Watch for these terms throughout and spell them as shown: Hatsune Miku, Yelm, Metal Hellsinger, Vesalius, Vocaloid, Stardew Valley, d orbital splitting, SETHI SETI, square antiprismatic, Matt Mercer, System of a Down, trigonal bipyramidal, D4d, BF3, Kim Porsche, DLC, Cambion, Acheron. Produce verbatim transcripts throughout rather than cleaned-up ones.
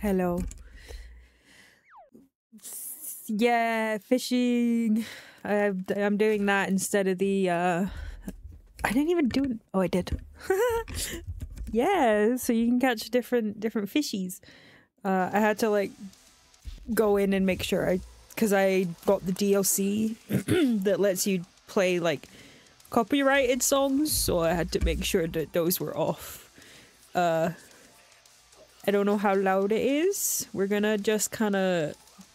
Hello. Yeah, fishing. I, I'm doing that instead of the, uh... I didn't even do it. Oh, I did. Yeah, so you can catch different different fishies. Uh, I had to, like, go in and make sure I... Because I got the D L C that lets you play, like, copyrighted songs. So I had to make sure that those were off. Uh... I don't know how loud it is. We're gonna just kind of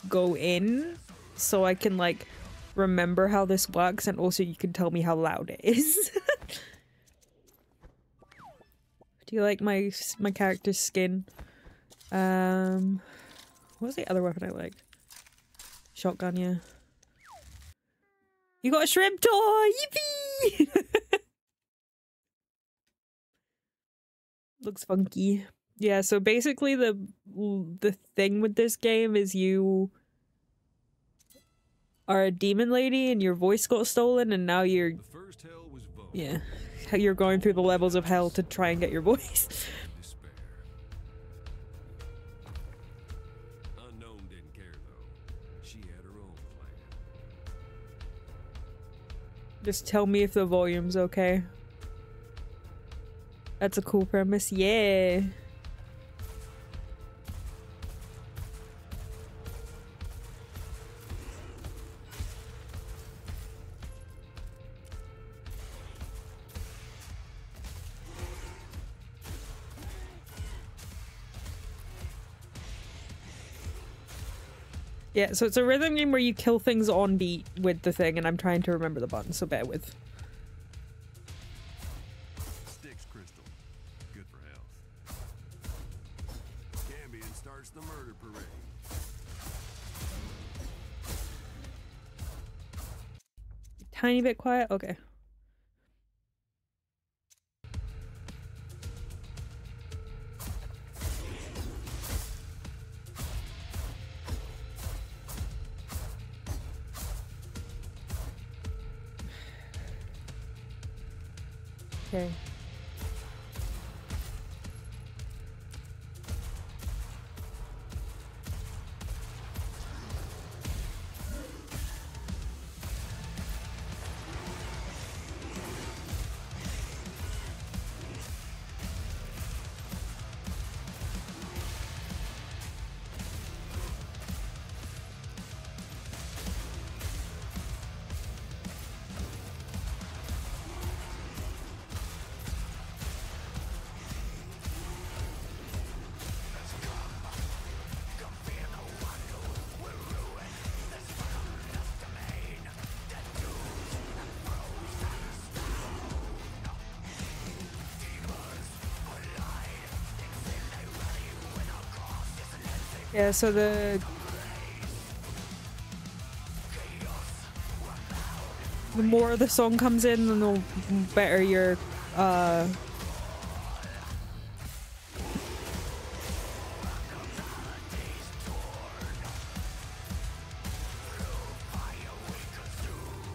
go in so I can like remember how this works, and also you can tell me how loud it is. Do you like my my character's skin? Um, what was the other weapon I liked? Shotgun, yeah. You got a shrimp toy! Yippee! Looks funky. Yeah, so basically the the thing with this game is you are a demon lady and your voice got stolen, and now you're yeah you're going through the levels of hell to try and get your voice. Just tell me if the volume's okay. That's a cool premise. Yeah. Yeah, so it's a rhythm game where you kill things on beat with the thing, and I'm trying to remember the button, so bear with. Sticks crystal. Good for health. Cambion starts the murder parade. Tiny bit quiet? Okay. Okay. Yeah, so the... The more the song comes in, the better your, uh...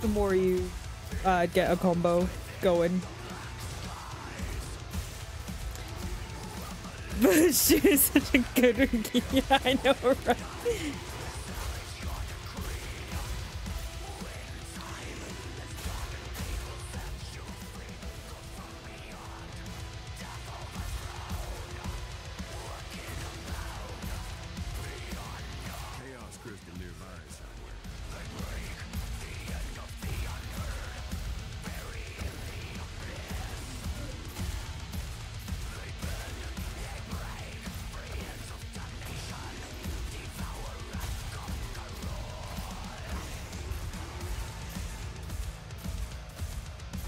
the more you, uh, get a combo going. She is such a good rookie. Yeah, I know, right?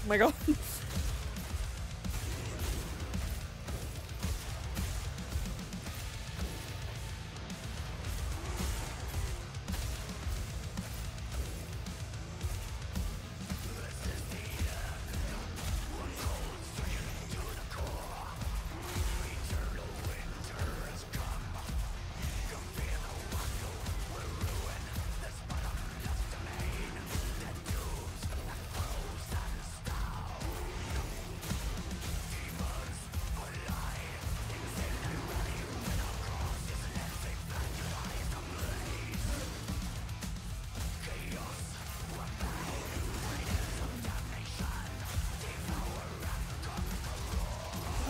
Oh my god.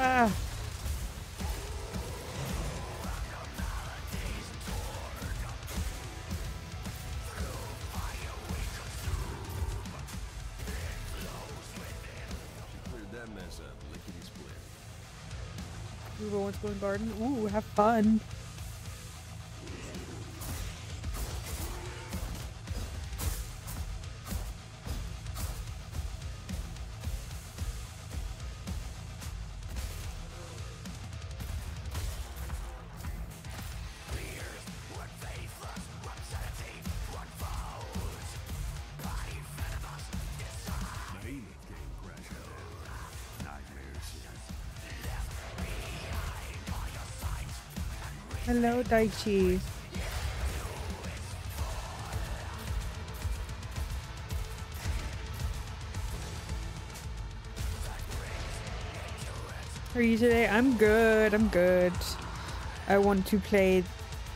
Ah. Going garden. Ooh, have fun. Hello, Daichi. How are you today? I'm good, I'm good. I want to play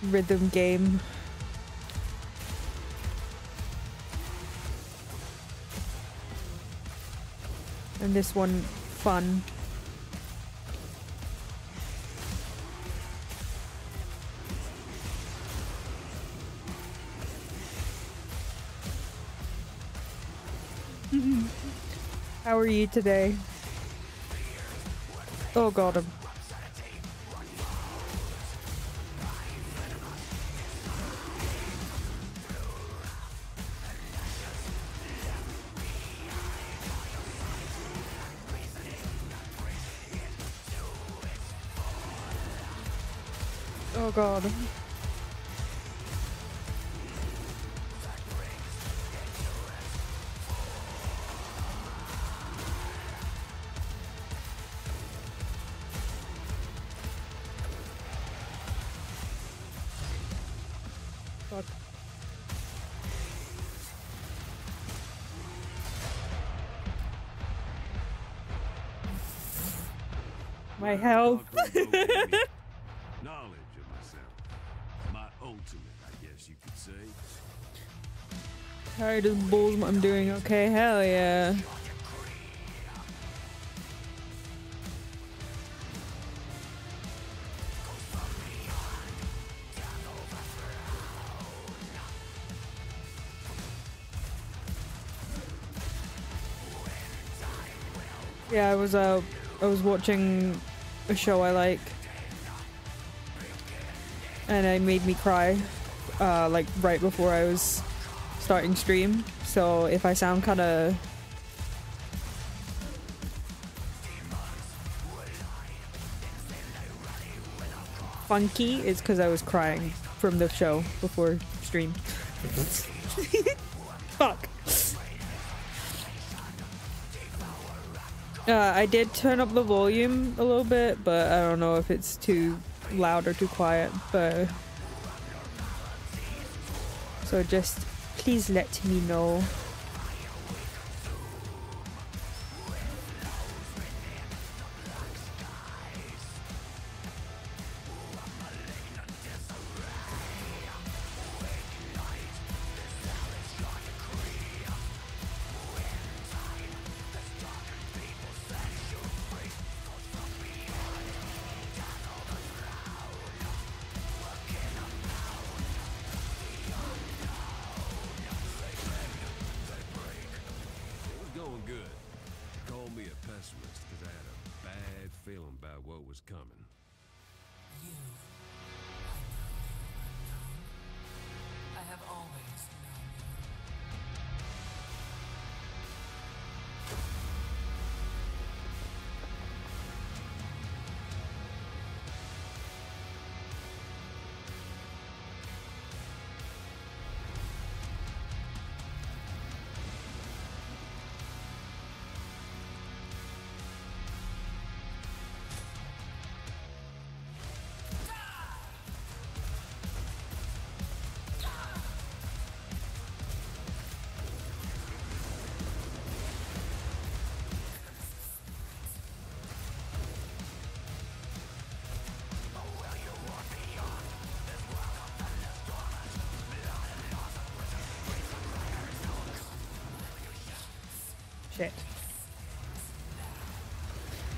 rhythm game. And this one, fun. How are you today? Oh god, I'm Oh god. My health. Knowledge of myself. My ultimate, I guess you could say. Tired of the bullshit I'm doing. Okay, hell yeah. Yeah, I was uh, I was watching a show I like, and it made me cry, uh, like right before I was starting stream. So if I sound kind of funky, it's because I was crying from the show before stream. Fuck. Uh, I did turn up the volume a little bit, but I don't know if it's too loud or too quiet, but... So just please let me know.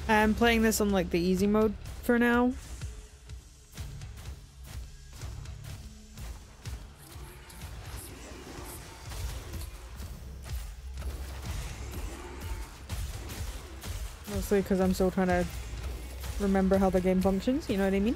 I'm playing this on like the easy mode for now. Mostly because I'm still trying to remember how the game functions, you know what I mean?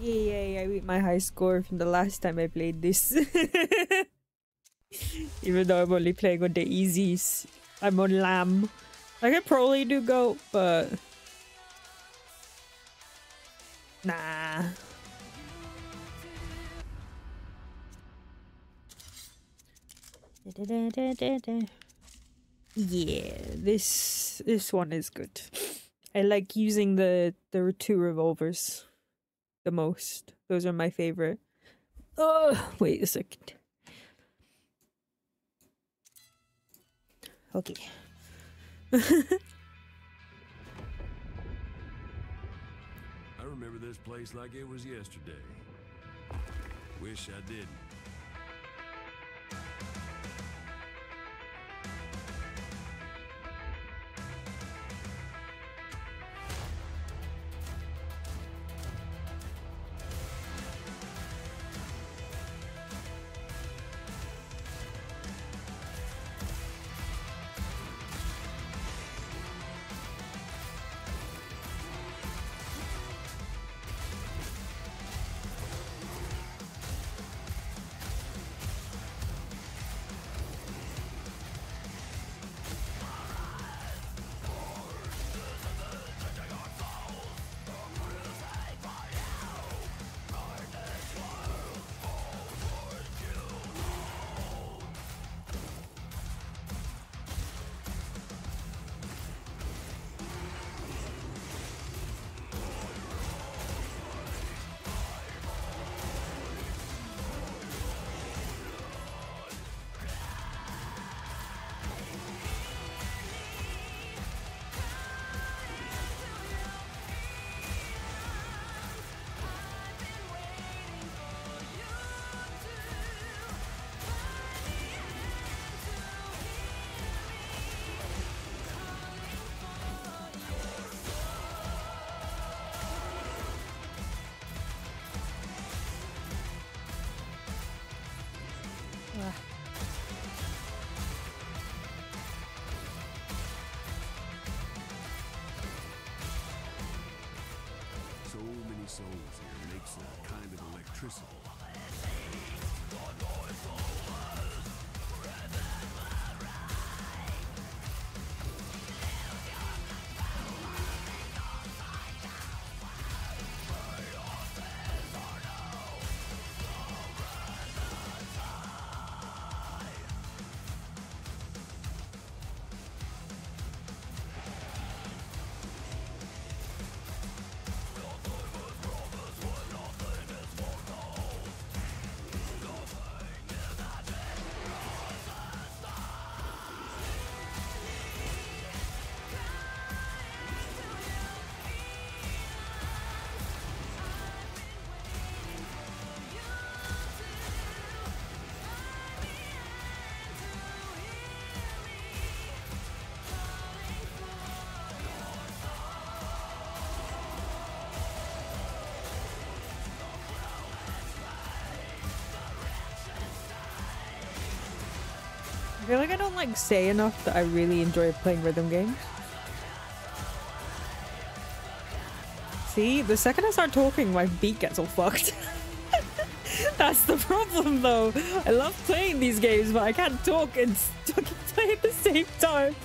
Yay, I beat my high score from the last time I played this. Even though I'm only playing on the easies. I'm on lamb. I could probably do goat, but... nah. Yeah, this this one is good. I like using the, the two revolvers the most. Those are my favorite. Oh, wait a second. Okay. I remember this place like it was yesterday. Wish I did. feel like I don't like say enough that I really enjoy playing rhythm games. See, the second I start talking, my beat gets all fucked. That's the problem, though. I love playing these games, but I can't talk and play at the same time.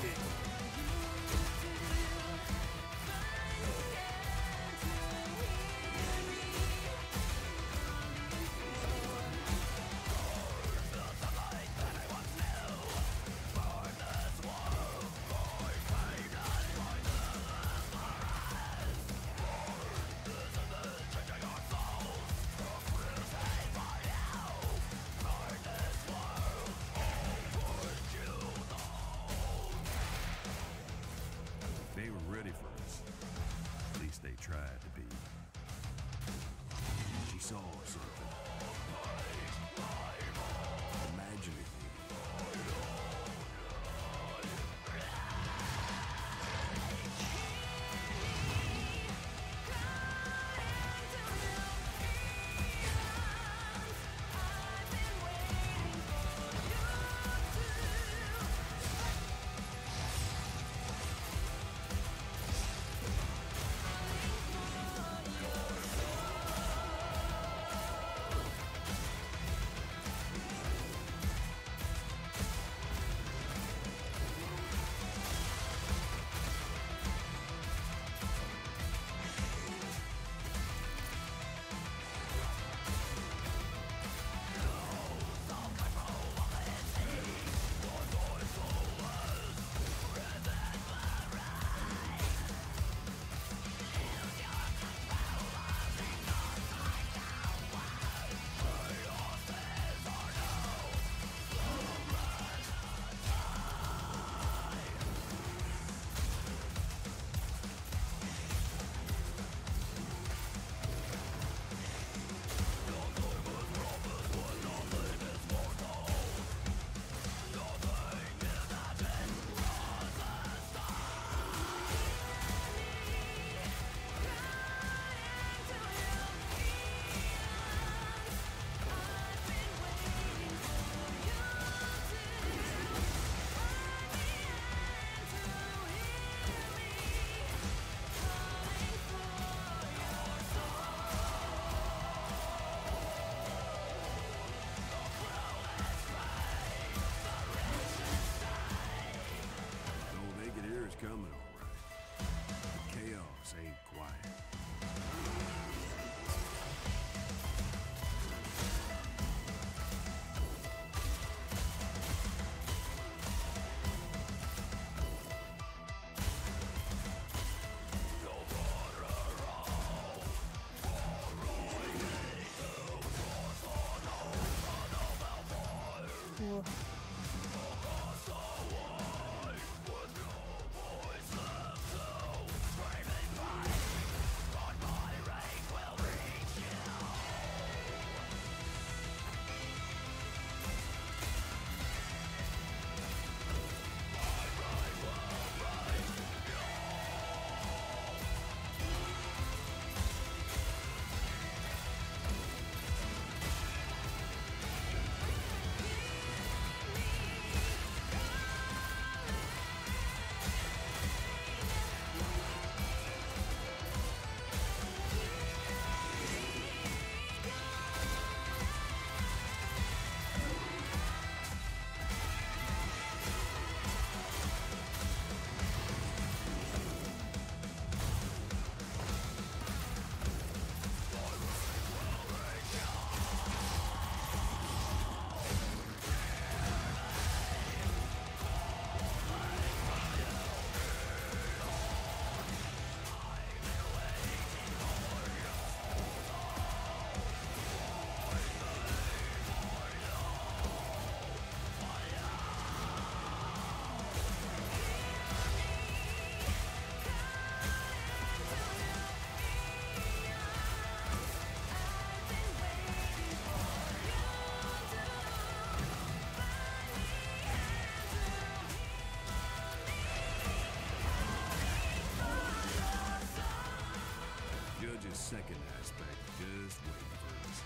Second aspect, just wait for us.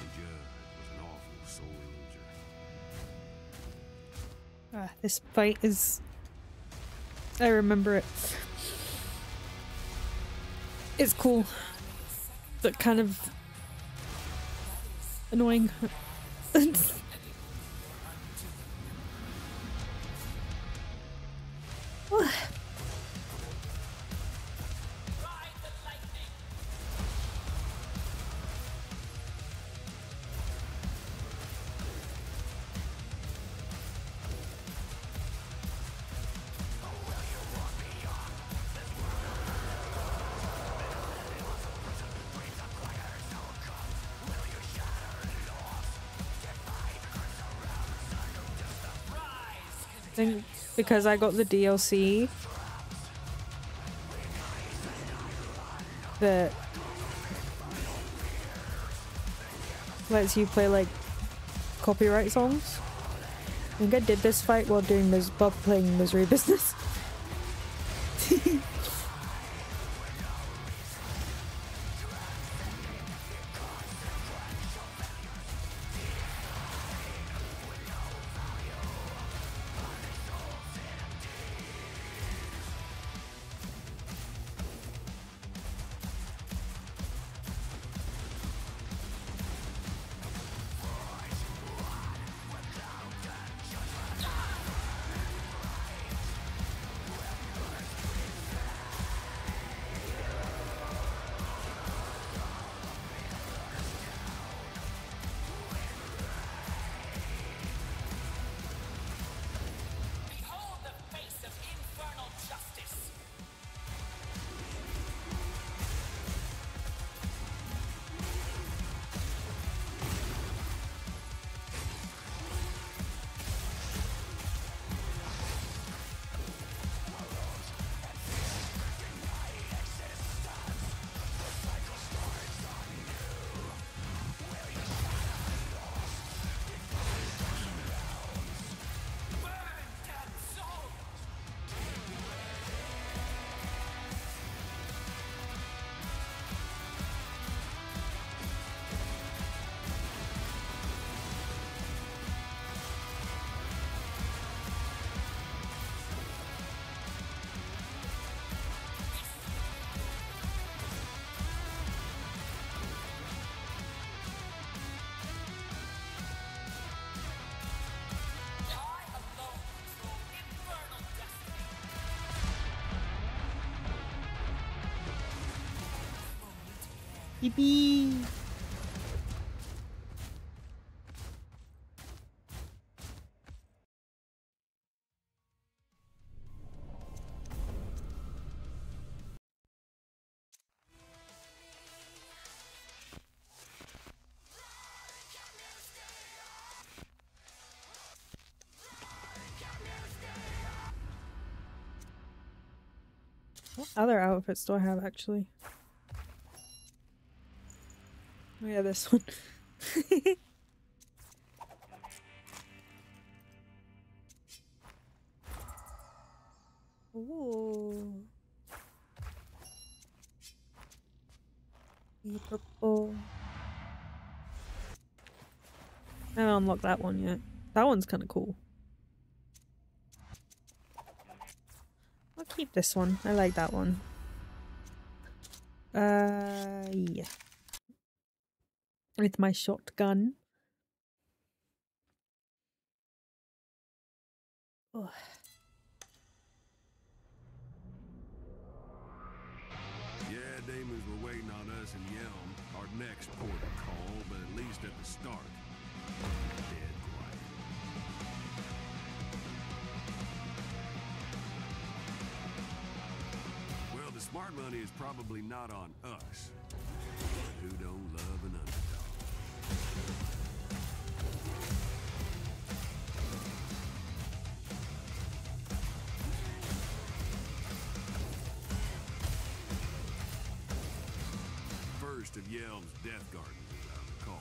The judge was an awful soul injury. Ah, this fight is... I remember it. It's cool, but kind of annoying. Because I got the D L C, that lets you play like copyright songs. I think I did this fight while doing mis- while playing Misery Business. Yippee! What other outfits do I have actually? Oh yeah, this one. Ooh. Purple. I haven't unlocked that one yet. That one's kind of cool. I'll keep this one. I like that one. Uh, yeah. With my shotgun. Oh. Yeah, demons were waiting on us in Yelm, our next port of call, but at least at the start, dead quiet. Well, the smart money is probably not on us, but who don't love an underdog? First of Yelm's Death Gardens is out of call.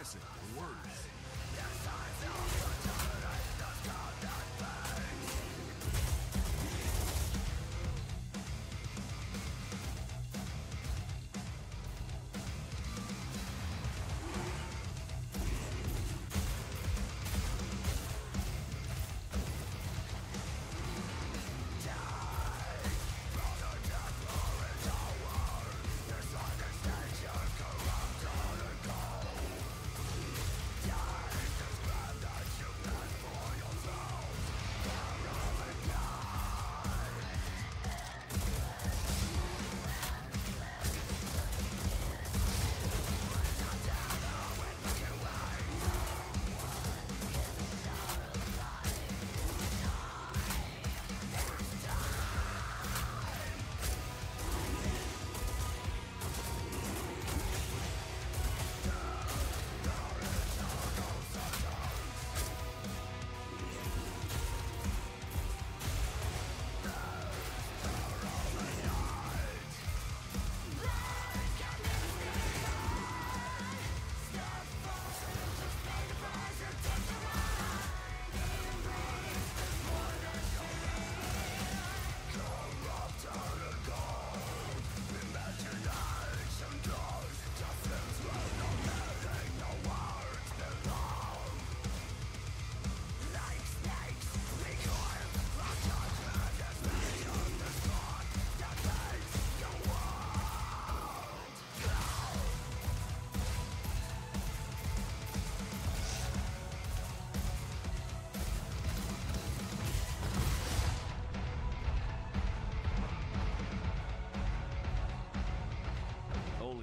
acid or worse.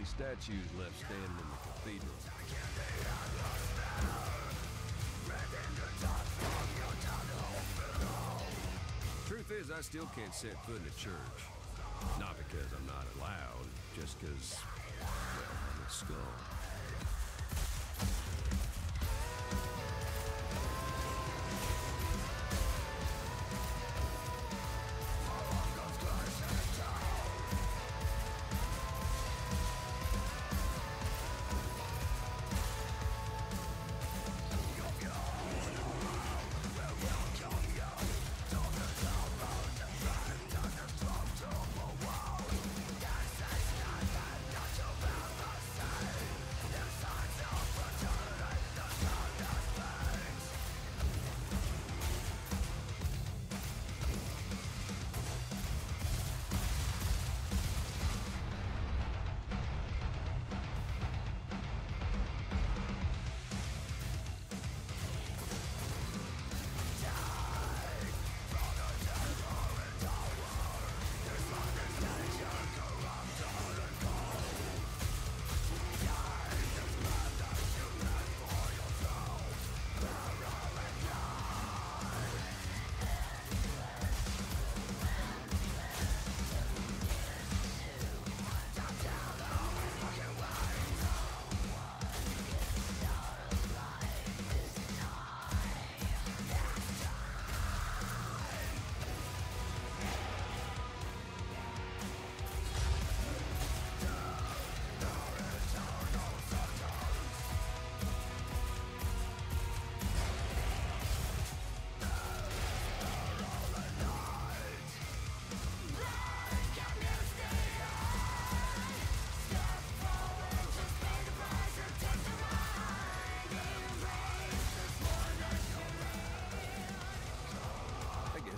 Statues left standing in the cathedral. Truth is, I still can't set foot in a church. Not because I'm not allowed, just because, well, I'm a skull.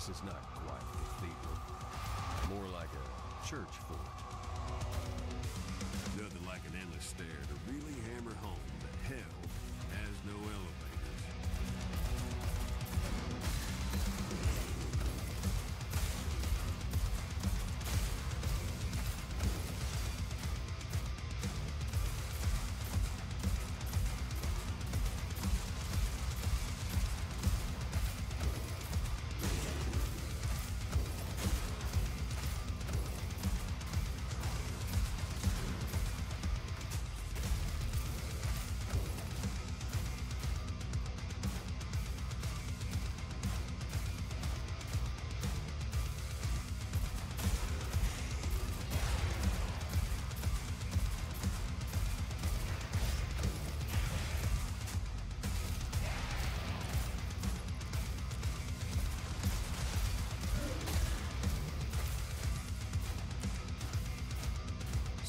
It's not quite a cathedral, more like a church fort. Nothing like an endless stair to really hammer home that hell has no elevator.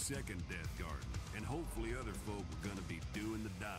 second death garden, and hopefully other folk are gonna be doing the dying.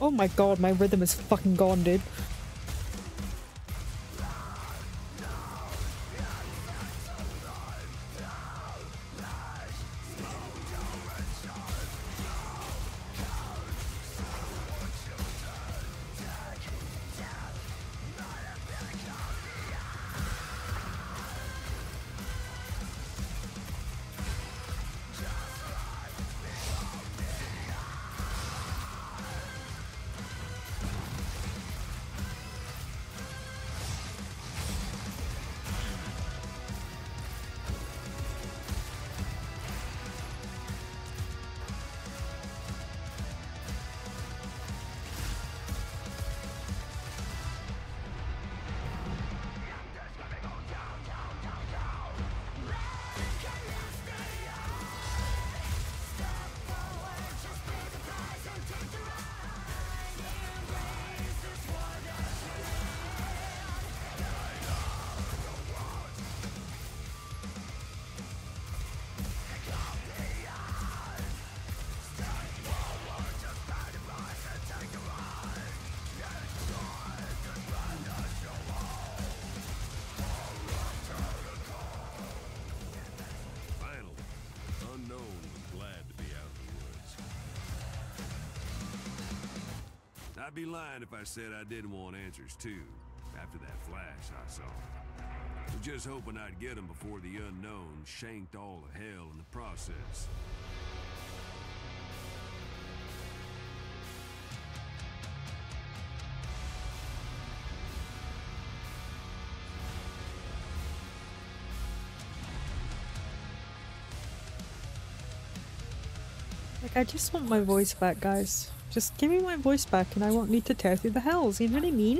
Oh my god, my rhythm is fucking gone, dude. I'd be lying if I said I didn't want answers too, after that flash I saw. I'm just hoping I'd get them before the unknown shanked all the hell in the process. Like, I just want my voice back, guys. Just give me my voice back and I won't need to tear through the hells, you know what I mean?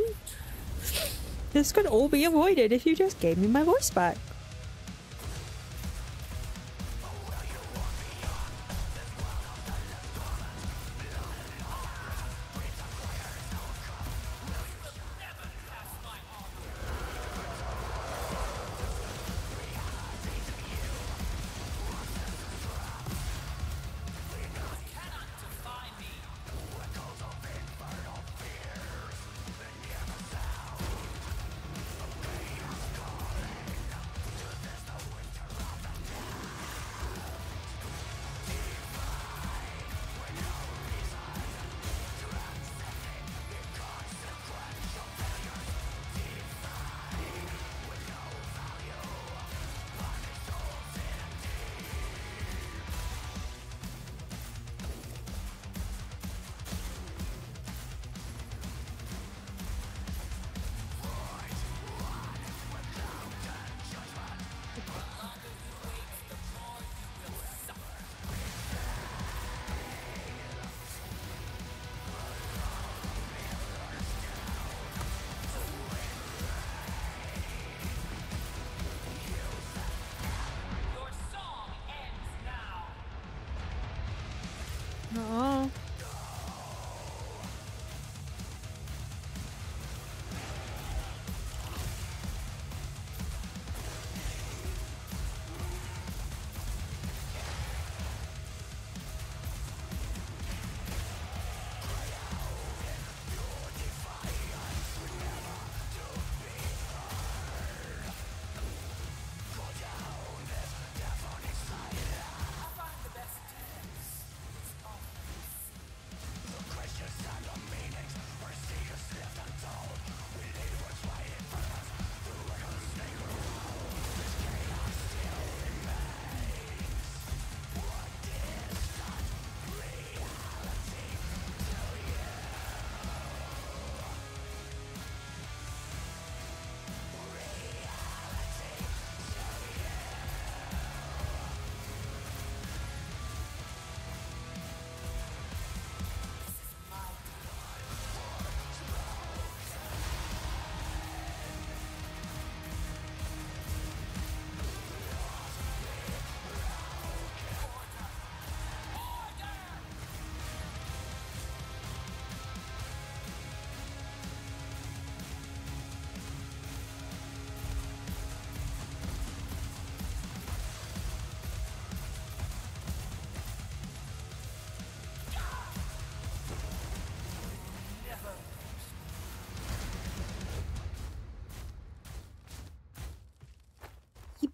This could all be avoided if you just gave me my voice back.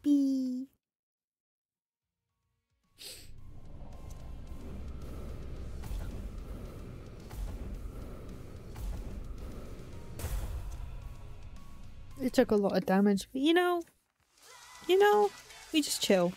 happy. It took a lot of damage, but you know, you know, we just chill.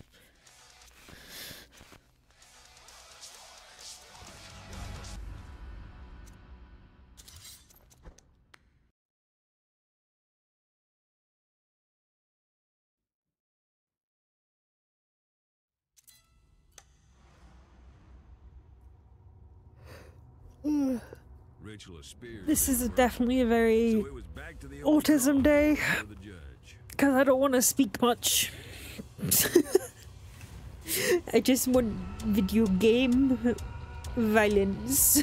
This is a definitely a very autism day, because I don't want to speak much. I just want video game violence.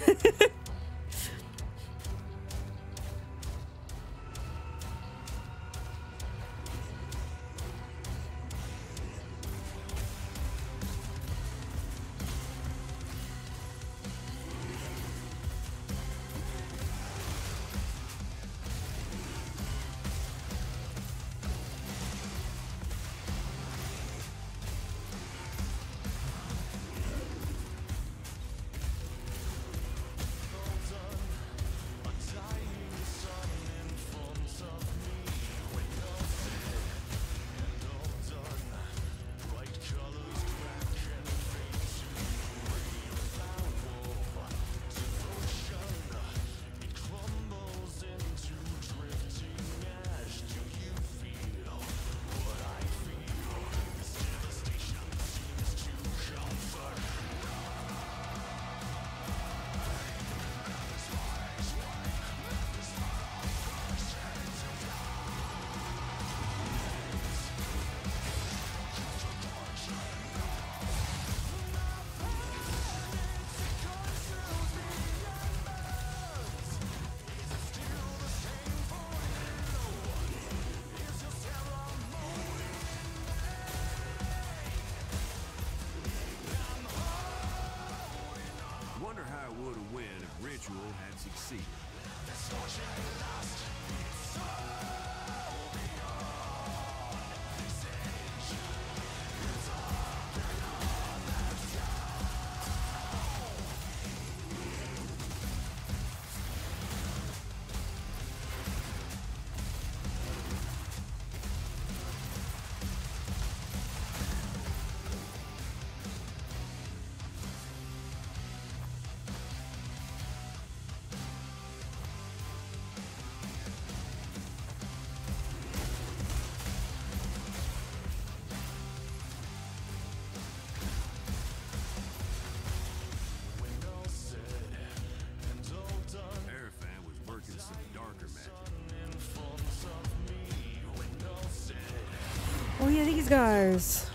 Oh yeah, these guys.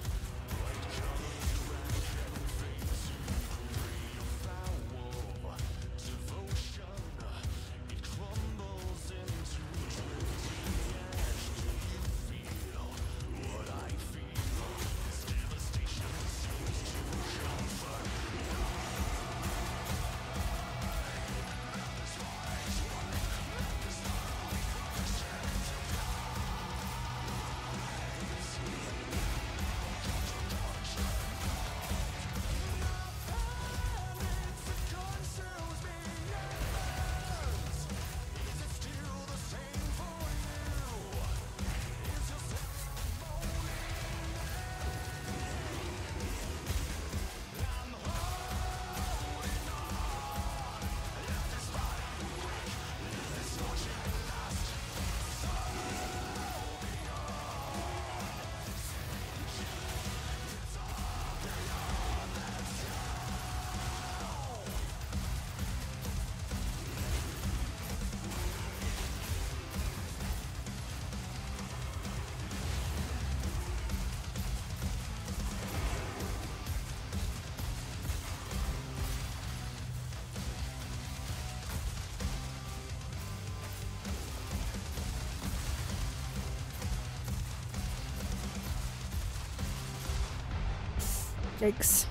Yikes.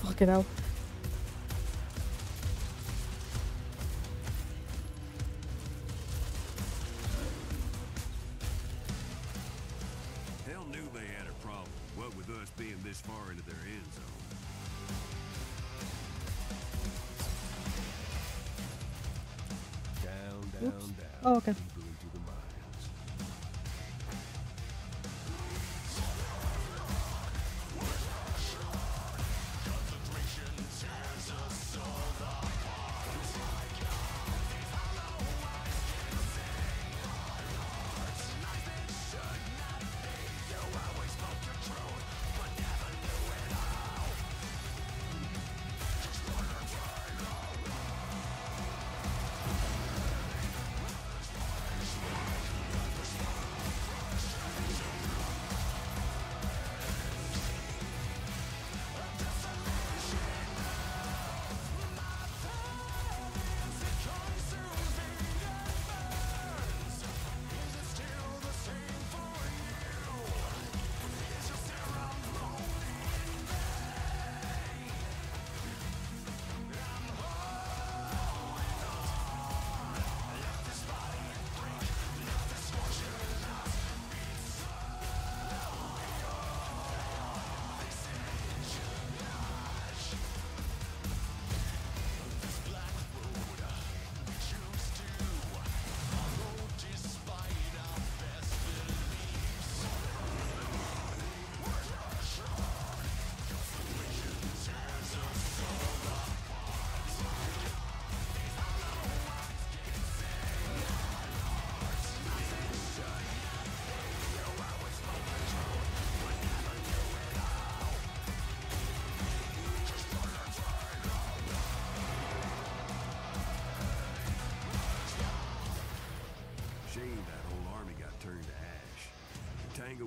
Fuck it out. Down, Oops. down. Oh, okay.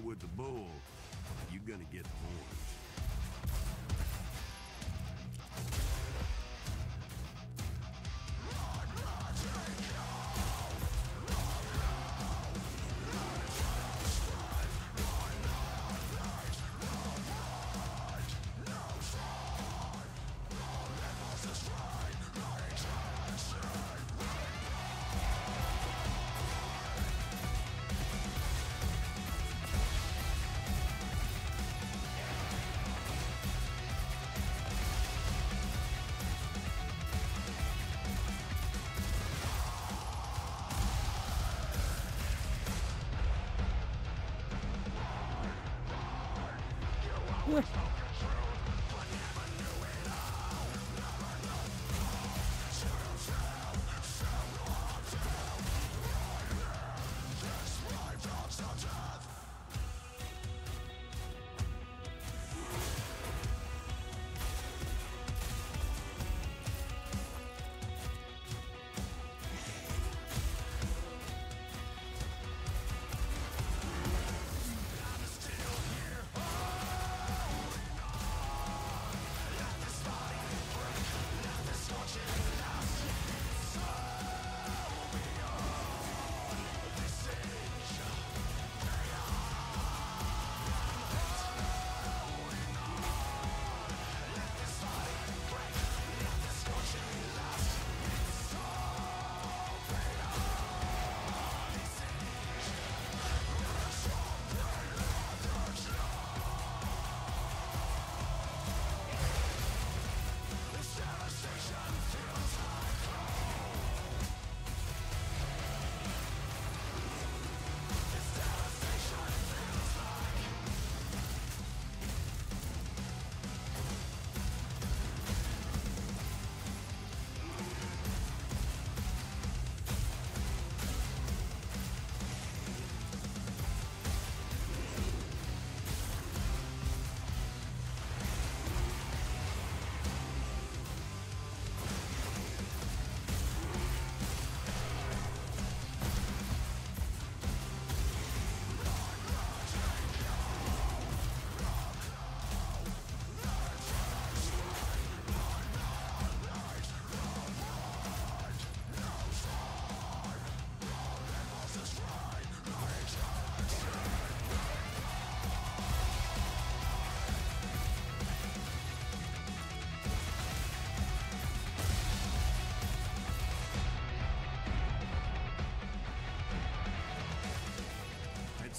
With the bull, you're gonna get the horns.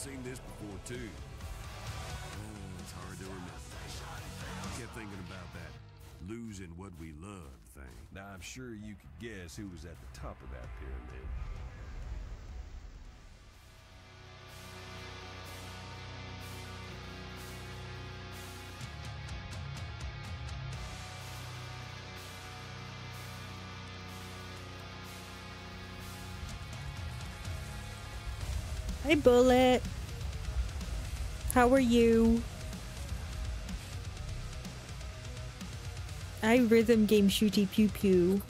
Seen this before too. Oh, it's hard to remember. I kept thinking about that. losing what we love thing. Now, I'm sure you could guess who was at the top of that pyramid. Hey, Bullet. How are you? I rhythm game shooty pew pew.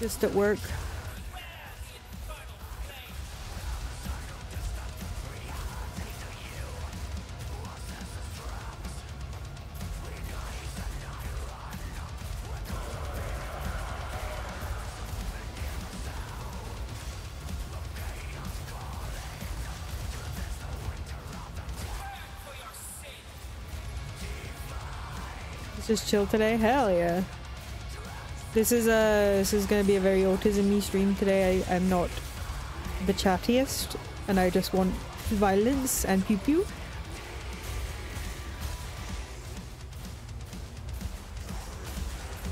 Just at work. Just chill today? Hell yeah. This is a this is gonna be a very autism-y stream today. I, I'm not the chattiest and I just want violence and pew pew.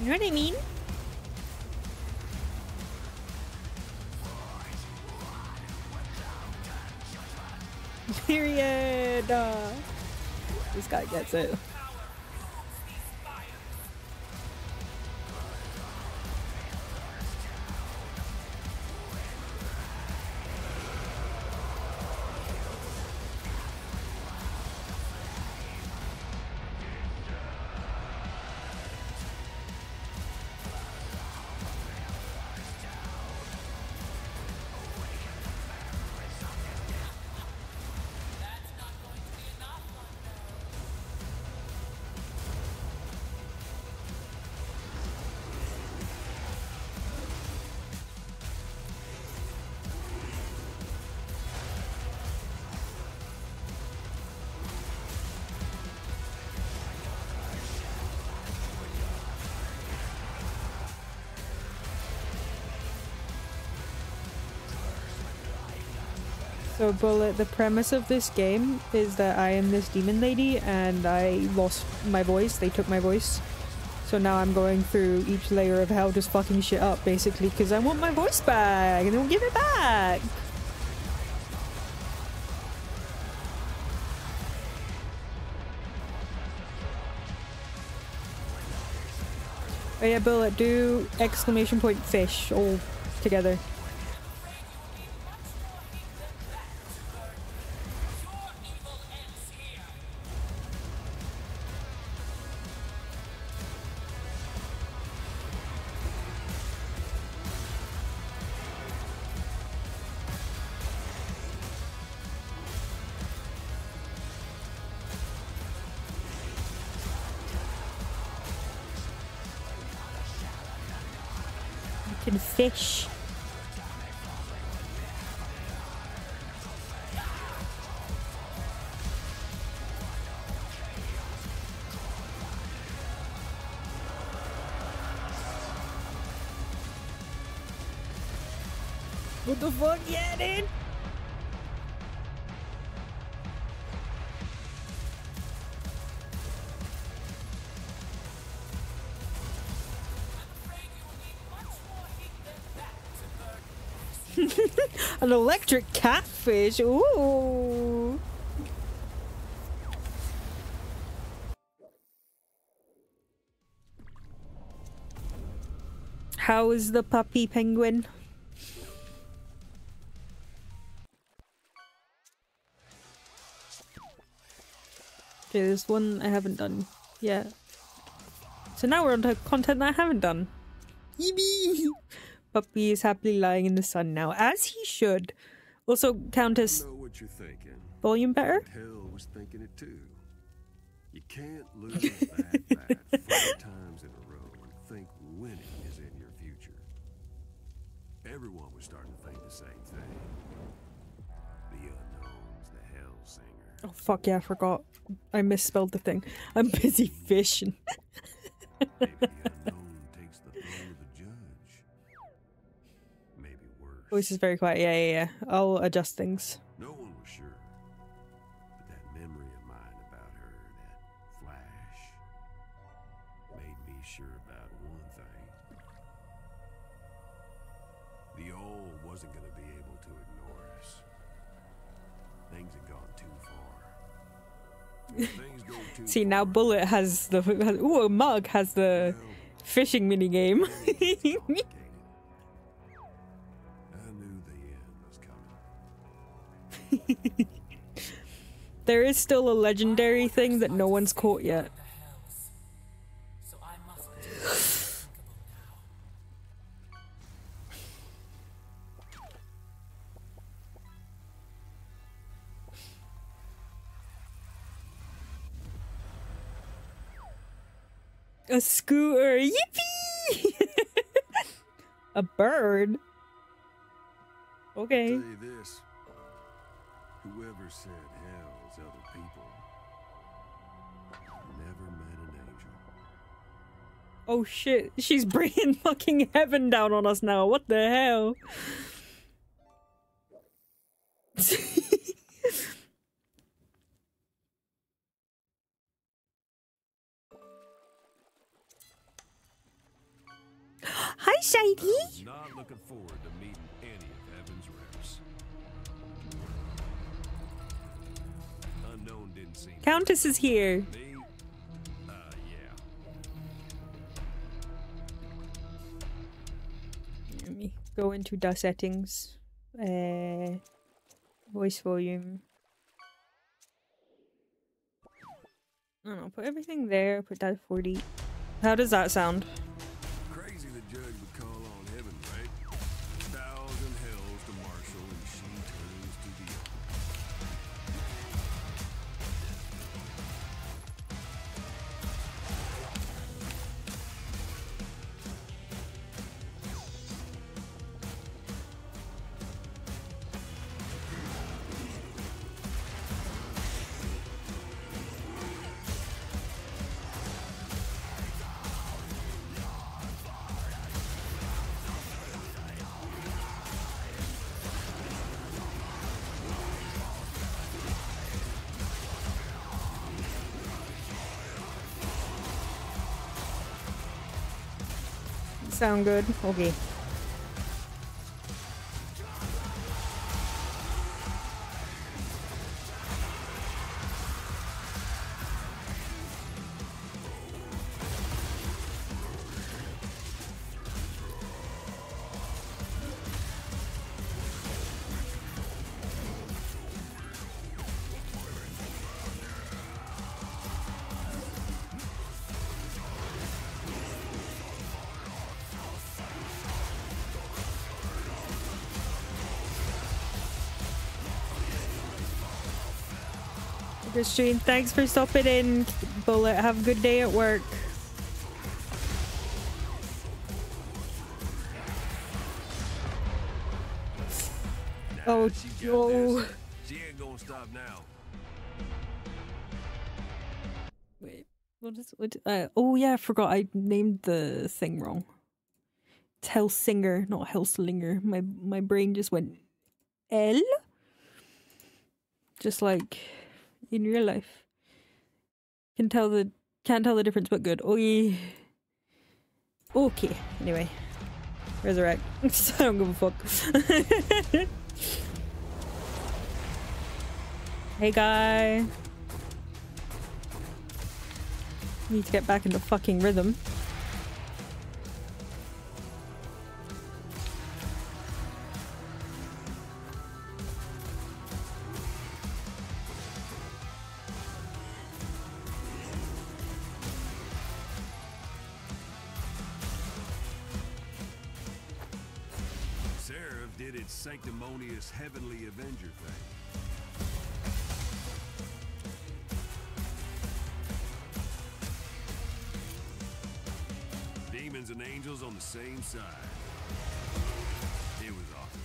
You know what I mean? Period. Uh, this guy gets it. So Bullet, the premise of this game is that I am this demon lady and I lost my voice, they took my voice. So now I'm going through each layer of hell just fucking shit up basically because I want my voice back and they'll give it back. Oh yeah, Bullet, do exclamation point fish all together. Fish. What the fuck, yeah, dude? An electric catfish, ooh! How is the puppy penguin? Okay, there's one I haven't done yet. So now we're on to content that I haven't done. Yippee! Puppy is happily lying in the sun now, as he should. Also, Countess. Know what you're thinking. Volume better? Hell was thinking it too. You can't lose a bad bat five times in a row and think winning is in your future. Everyone was starting to think the same thing. The unknown's the Hellsinger. Oh fuck yeah, I forgot. I misspelled the thing. I'm busy fishing. Maybe the unknown takes the throne of the judge. Voice is very quiet. Yeah, yeah, yeah. I'll adjust things. No one was sure. But that memory of mine about her, that flash, made me sure about one thing. The old wasn't going to be able to ignore us. Things had gone too far. Things go too See, far. Now Bullet has the... Has, ooh, Mug has the well, fishing minigame. There is still a legendary thing that no one's caught yet. A scooter, yippee! A bird. Okay. Whoever said hell's other people never met an angel. Oh shit, she's bringing fucking heaven down on us now. What the hell? Hi, Shady. Not looking forward to meeting any of Heaven's reps. Countess is here. Uh, yeah. Let me go into the settings. Uh, voice volume. I don't know, put everything there, put that at forty. How does that sound? Crazy the judge would call on heaven, right? Thousand hells to marshal and she turns to the Sound good? Okay. Stream. Thanks for stopping in, Bullet. Have a good day at work. Nah, oh, she, oh. She ain't gonna stop now. Wait, what is what? Uh, oh yeah, I forgot. I named the thing wrong. It's Hellsinger, not Hellslinger. My my brain just went L. Just like. In real life, can tell the can't tell the difference, but good. Oh yeah. Okay. Anyway, resurrect. I don't give a fuck. Hey guy, need to get back into fucking rhythm. Sanctimonious heavenly avenger thing. Demons and angels on the same side. It was awful.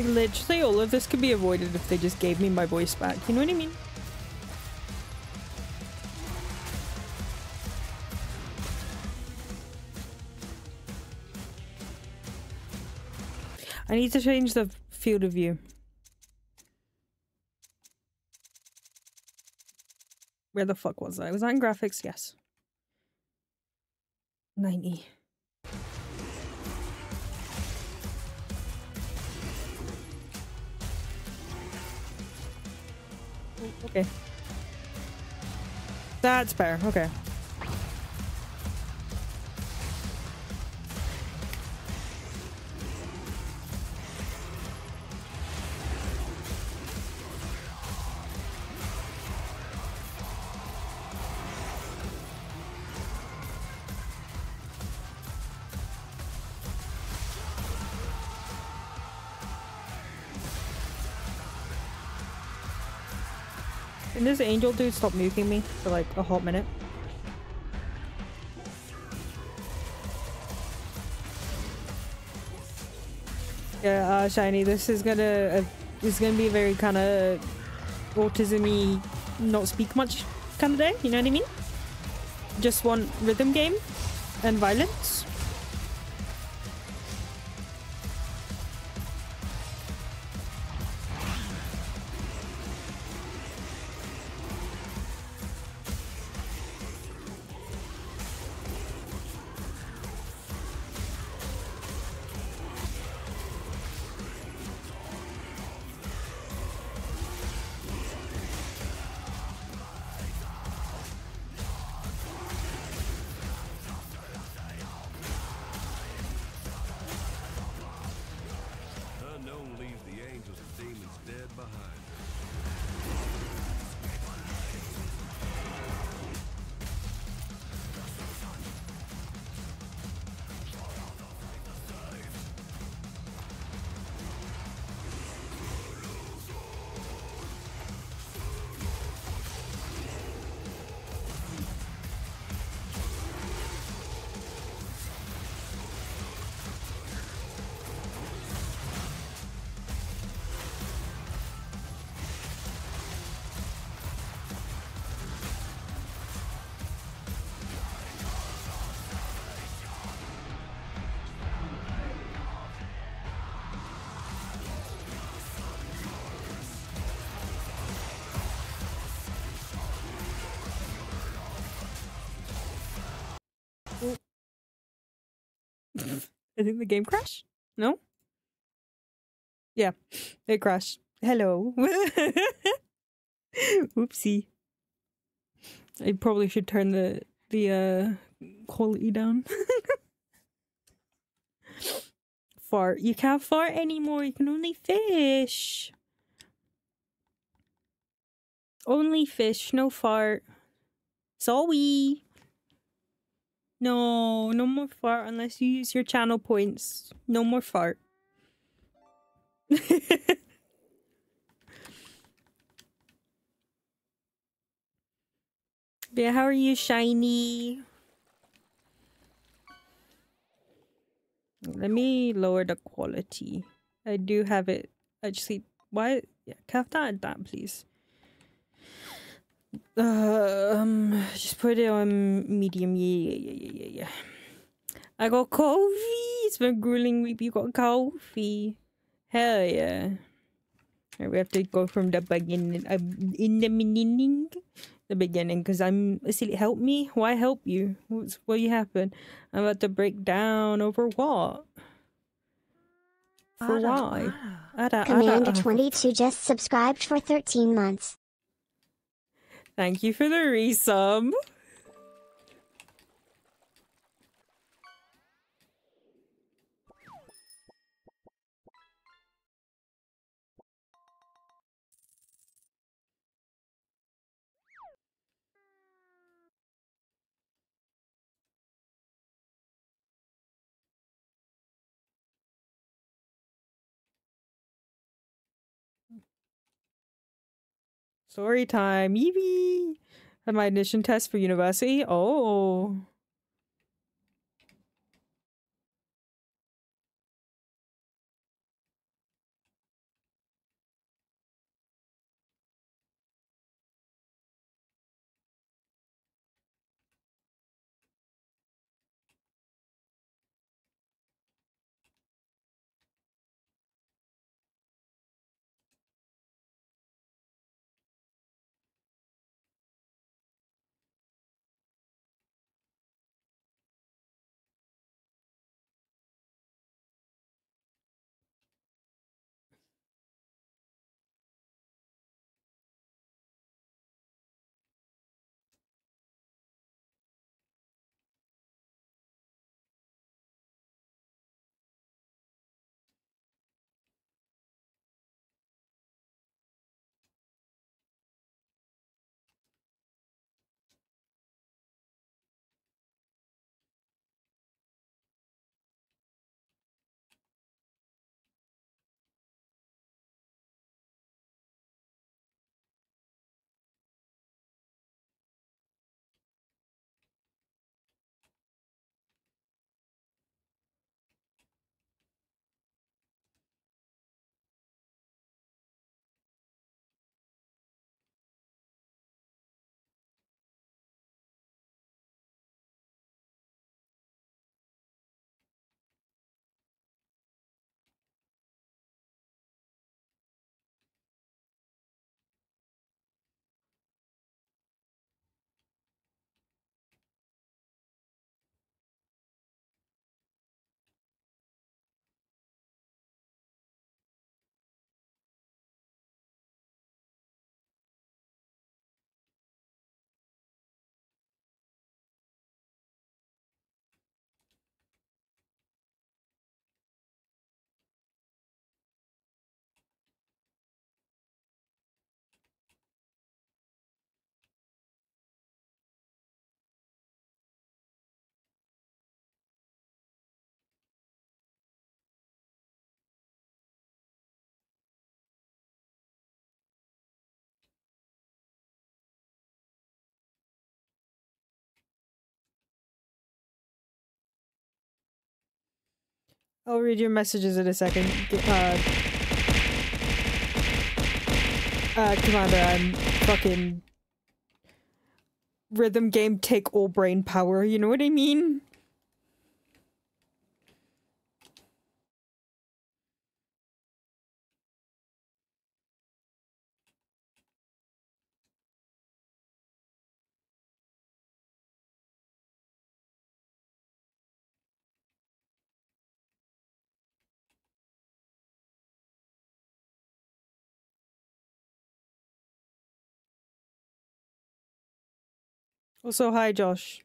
Like literally all of this could be avoided if they just gave me my voice back. You know what I mean? I need to change the field of view. Where the fuck was that? Was that in graphics? Yes. ninety. Okay. That's better. Okay. Can this angel dude stop nuking me for like a hot minute? Yeah, uh, Shiny, this is gonna uh, this is gonna be a very kind of autism-y, not speak much kind of day. You know what I mean? Just want rhythm game and violence. I think the game crashed? No? Yeah, it crashed. Hello. Oopsie. I probably should turn the the uh, quality down. Fart. You can't fart anymore. You can only fish. Only fish, no fart. Sorry. No, no more fart unless you use your channel points. No more fart. Yeah, how are you, Shiny? Let me lower the quality. I do have it. Actually, why? Yeah, can I have that and that, please? Uh, um, just put it on medium. Yeah, yeah, yeah, yeah, yeah. I got coffee. It's been a grueling week. You got coffee. Hell yeah. Alright, we have to go from the beginning. I'm in the beginning. The beginning, because I'm. Silly, help me. Why help you? What's what you happened? I'm about to break down over what? For why? Commander twenty-two just subscribed for thirteen months. Thank you for the resub. Story time, Evie. Had my admission test for university. Oh, I'll read your messages in a second. Uh, uh Commander, I'm fucking... Rhythm game, take all brain power, you know what I mean? Also, hi, Josh.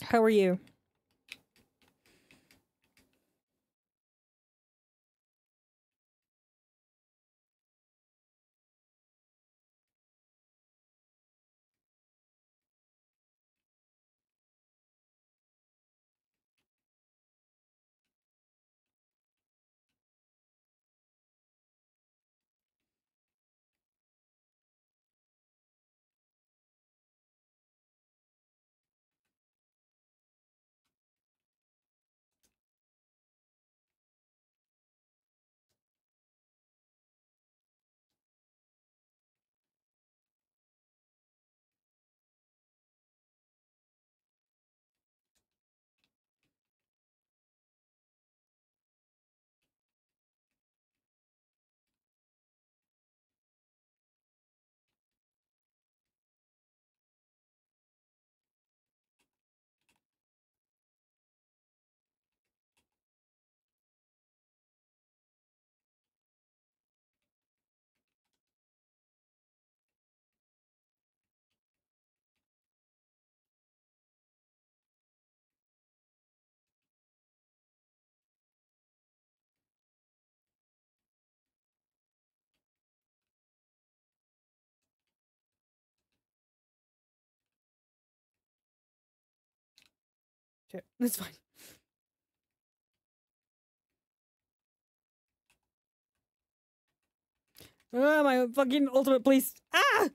How are you? That's fine. Ah, my fucking ultimate, please. Ah!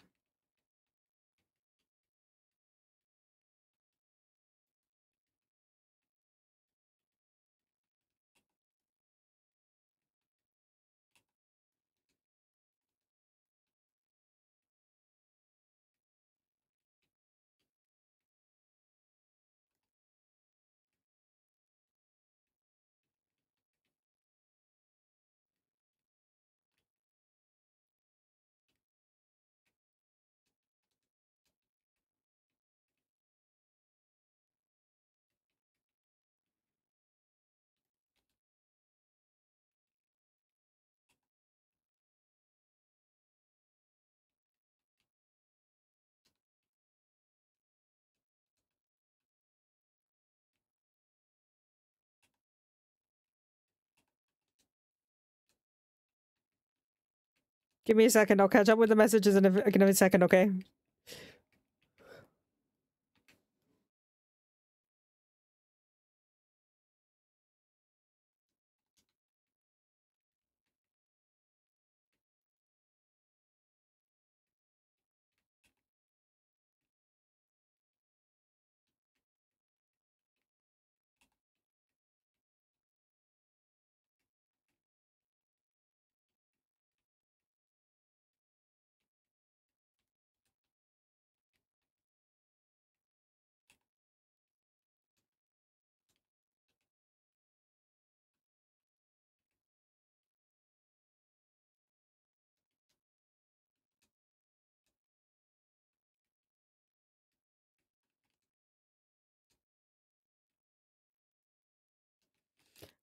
Give me a second, I'll catch up with the messages in a, in a second, okay?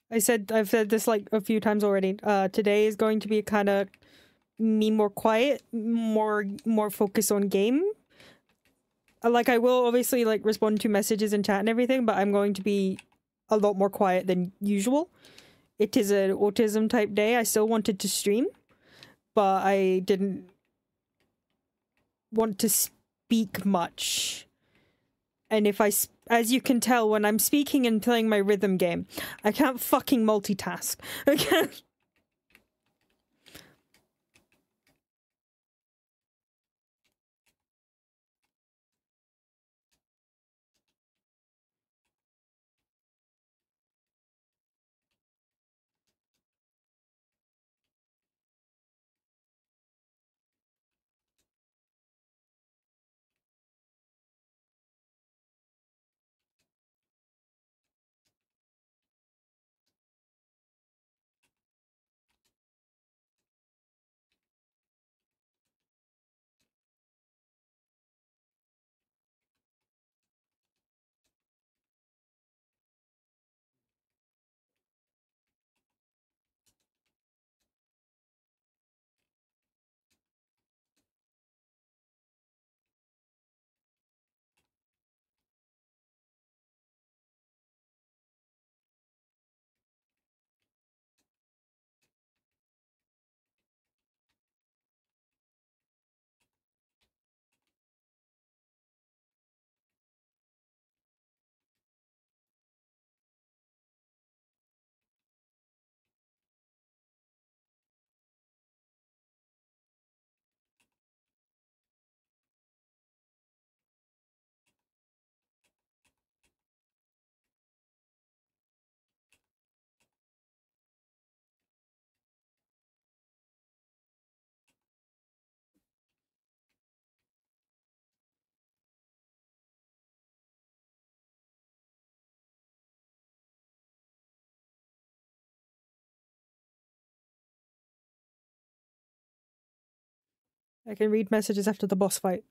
I said, I've said this like a few times already. Uh, today is going to be kind of me more quiet, more more focused on game. Like, I will obviously like respond to messages and chat and everything, but I'm going to be a lot more quiet than usual. It is an autism type day. I still wanted to stream, but I didn't want to speak much. And if I speak, as you can tell, when I'm speaking and playing my rhythm game, I can't fucking multitask. I can't. I can read messages after the boss fight.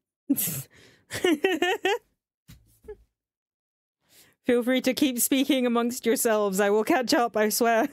Feel free to keep speaking amongst yourselves. I will catch up, I swear.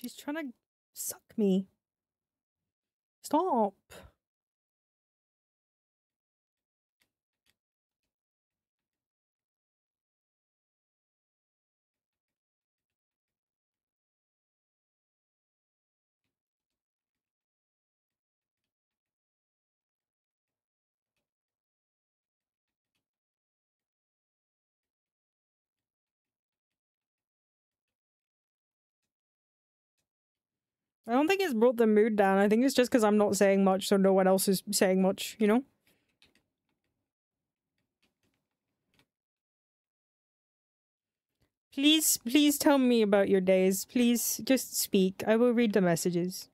She's trying to suck me. Stop. I don't think it's brought the mood down. I think it's just because I'm not saying much, so no one else is saying much, you know? Please, please tell me about your days. Please just speak. I will read the messages.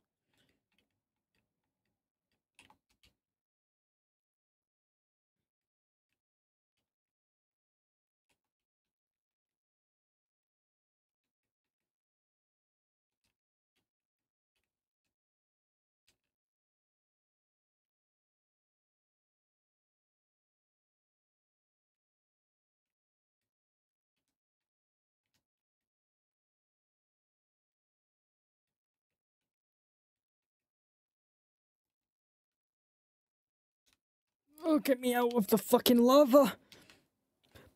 Oh, get me out of the fucking lava!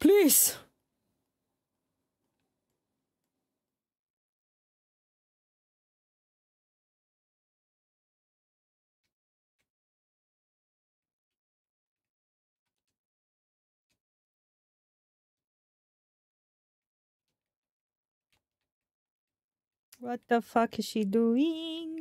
Please! What the fuck is she doing?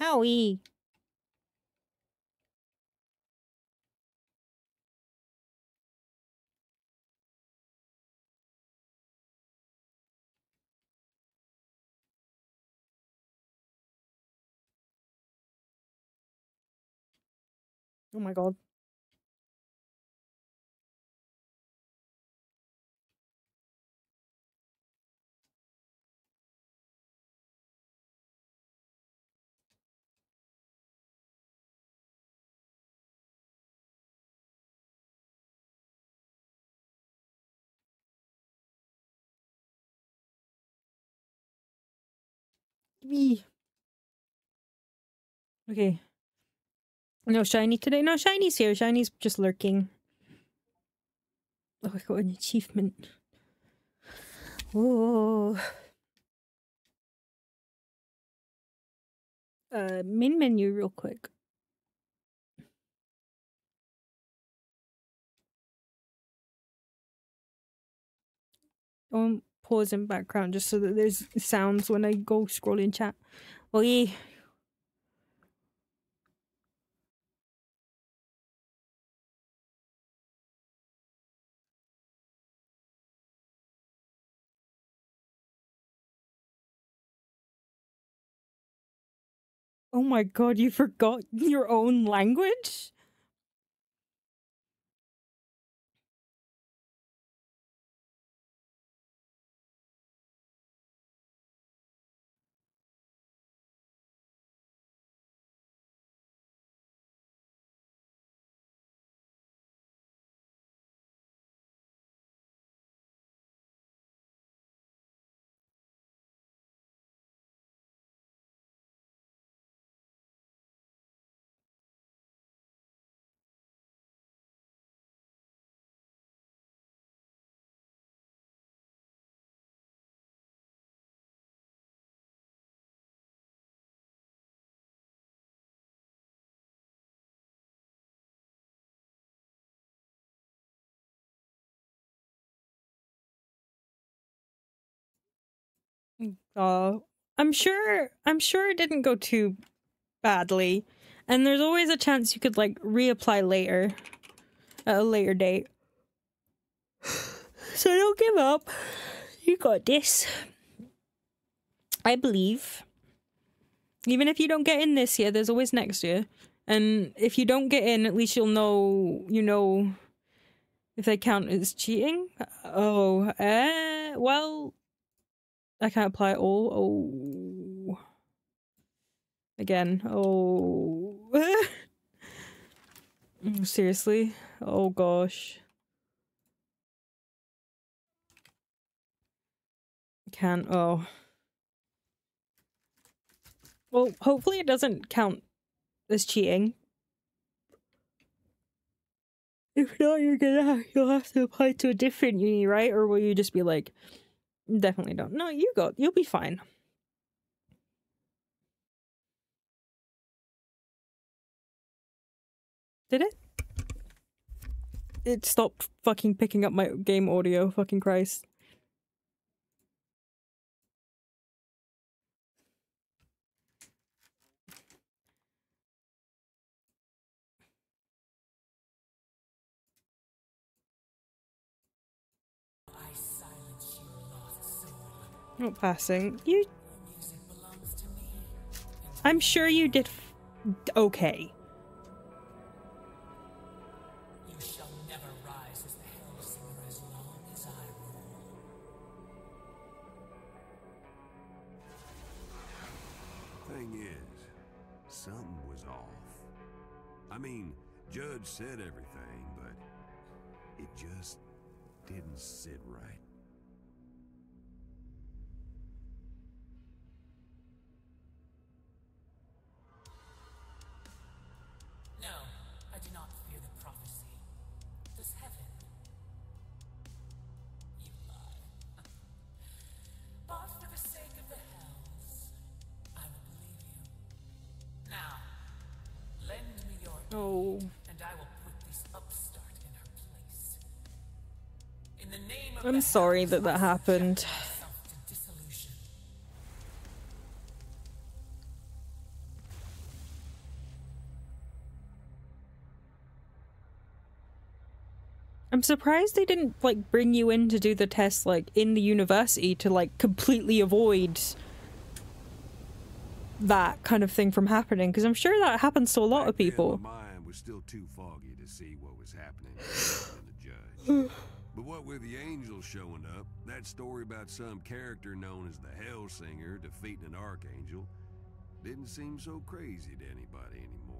Owie. Oh my God. Me. Okay. No shiny today. No, shiny's here. Shiny's just lurking. Oh, I got an achievement. Oh. Uh, main menu real quick. Don't pause in background just so that there's sounds when I go scrolling chat. Oh yeah. Oh my god, you forgot your own language? Oh, I'm sure I'm sure it didn't go too badly, and there's always a chance you could like reapply later at a later date, so don't give up. You got this. I believe even if you don't get in this year, there's always next year, and if you don't get in, at least you'll know, you know, if they count as cheating. Oh, eh, well, I can't apply at all. Oh. Again. Oh. Seriously? Oh gosh. Can't. Oh. Well, hopefully it doesn't count as cheating. If not, you're gonna you'll have to apply to a different uni, right? Or will you just be like, definitely don't. No, you go. You'll be fine. Did it? It stopped fucking picking up my game audio. Fucking Christ. Not passing. You... I'm sure you did f okay. You shall never rise as the Hellsinger as long as I rule. Thing is, something was off. I mean, Judge said everything, but it just didn't sit right. Oh. And I will put this upstart in her place. In the name of I'm sorry that that happened. I'm surprised they didn't like bring you in to do the test like in the university to like completely avoid that kind of thing from happening, because I'm sure that happens to a lot of people. My mind was still too foggy to see what was happening to the judge. But what with the angels showing up, that story about some character known as the Hellsinger defeating an archangel didn't seem so crazy to anybody anymore.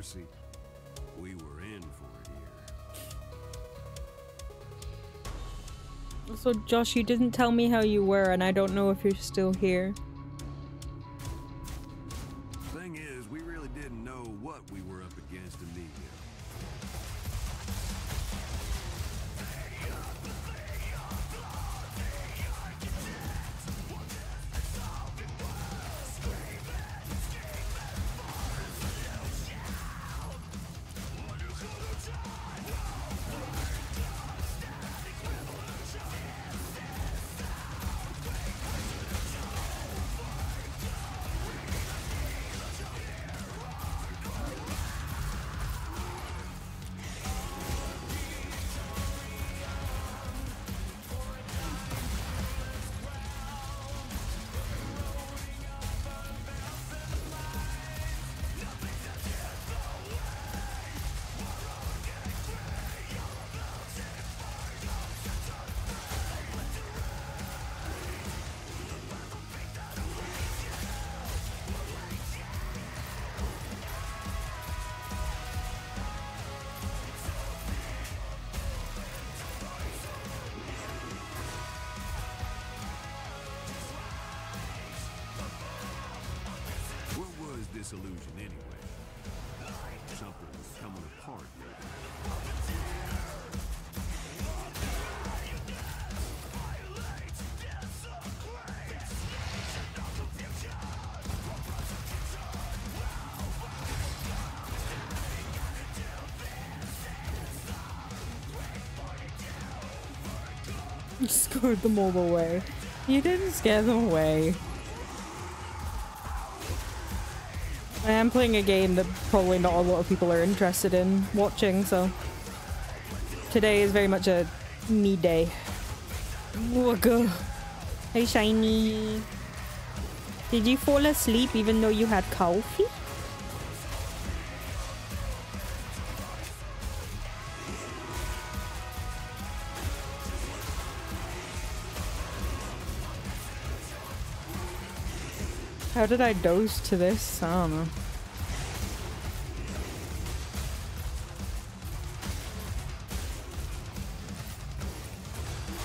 See, we were in for it here. Also, Josh, you didn't tell me how you were, and I don't know if you're still here. Thing is, we really didn't know what we were up against this illusion anyway. Something was coming apart here. Scared them all away. You didn't scare them away. I am playing a game that probably not a lot of people are interested in watching, so today is very much a me day. Oh god. Hey Shiny. Did you fall asleep even though you had coffee? How did I doze to this? I don't know.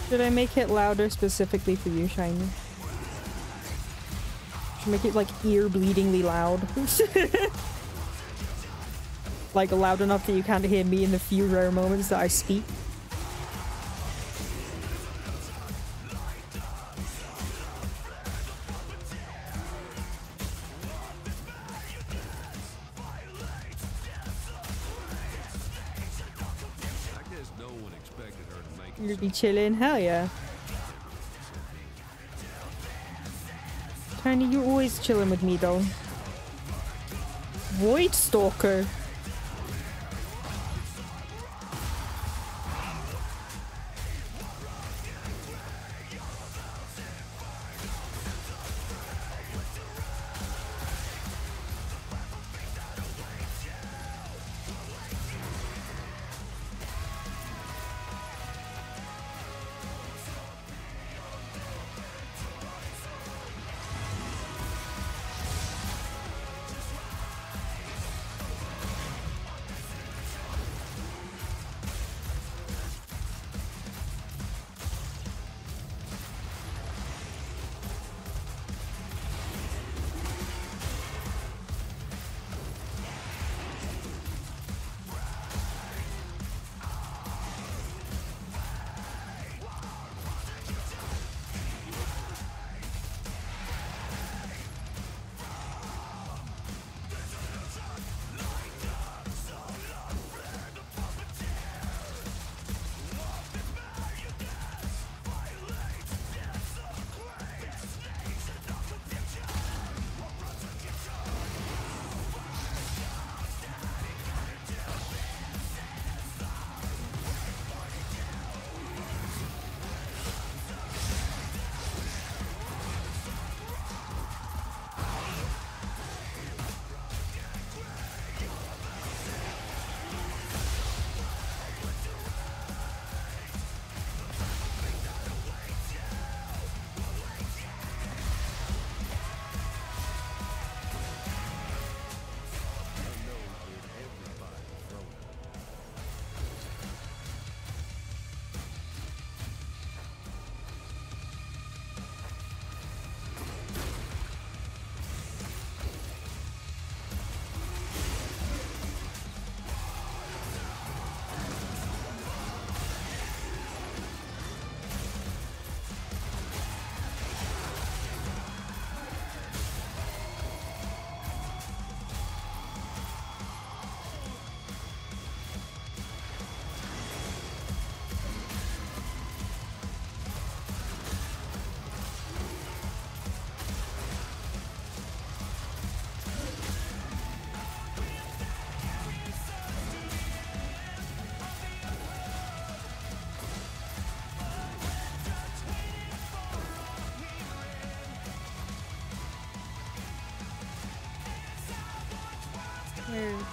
Should I make it louder specifically for you, Shiny? Should make it like ear-bleedingly loud. Like loud enough that you can't hear me in the few rare moments that I speak. Be chilling, hell yeah. Tiny, you're always chilling with me though. Void Stalker.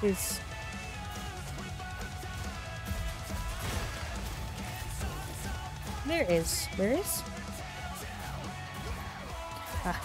Is there is there is ah.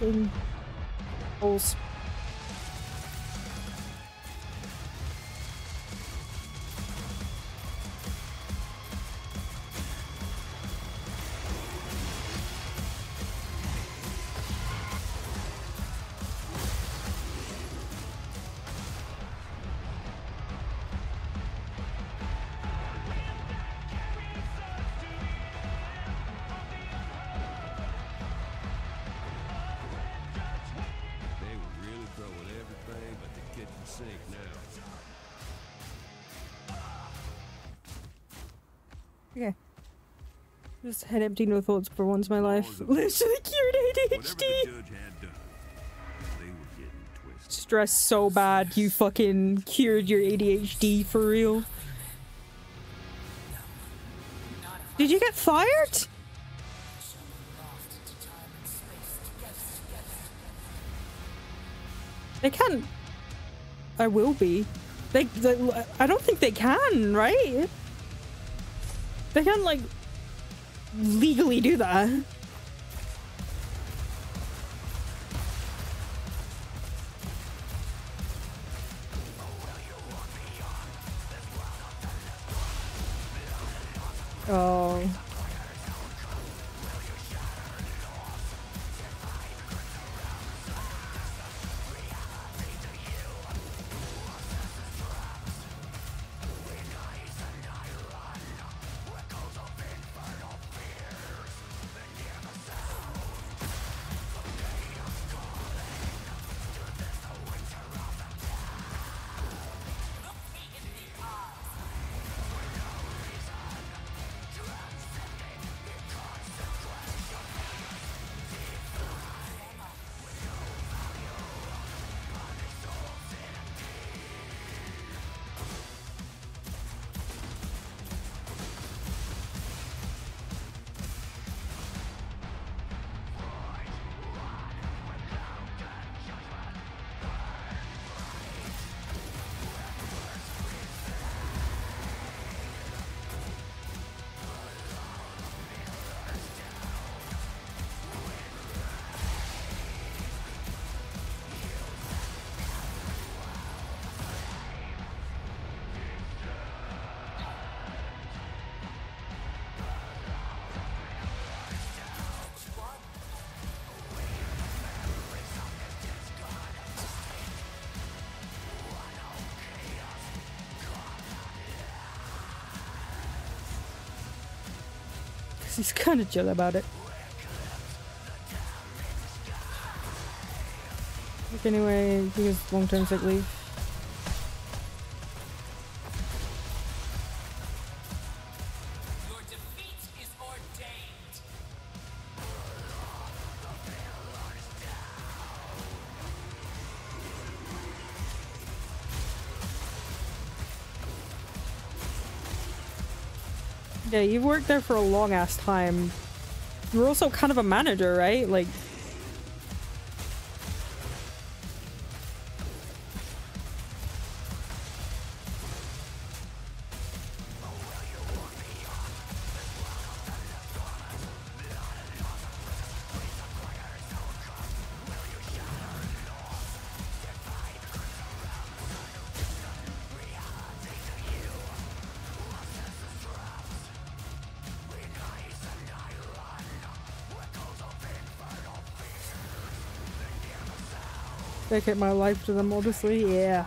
in holes. Just head empty, no thoughts for once in my life. Literally cured A D H D! Stress so bad you fucking cured your A D H D for real. Did you get fired? They can't... I will be. They, they... I don't think they can, right? They can't, like... legally do that. Oh. He's kind of chill about it. Like anyway, he has long-term sick leave. Yeah, you've worked there for a long ass time. You're also kind of a manager, right? Like, dedicate my life to them, honestly, yeah.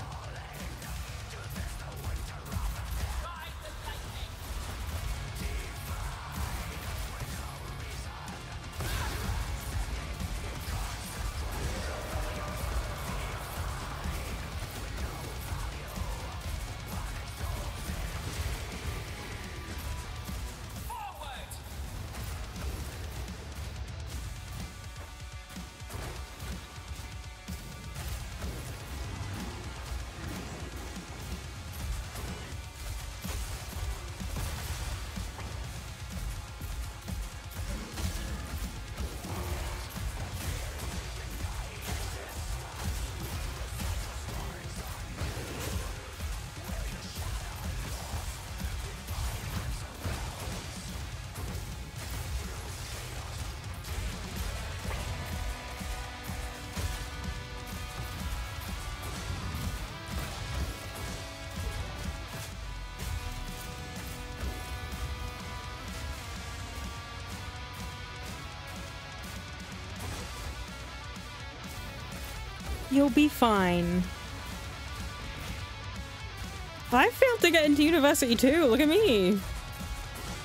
You'll be fine. I failed to get into university too, look at me.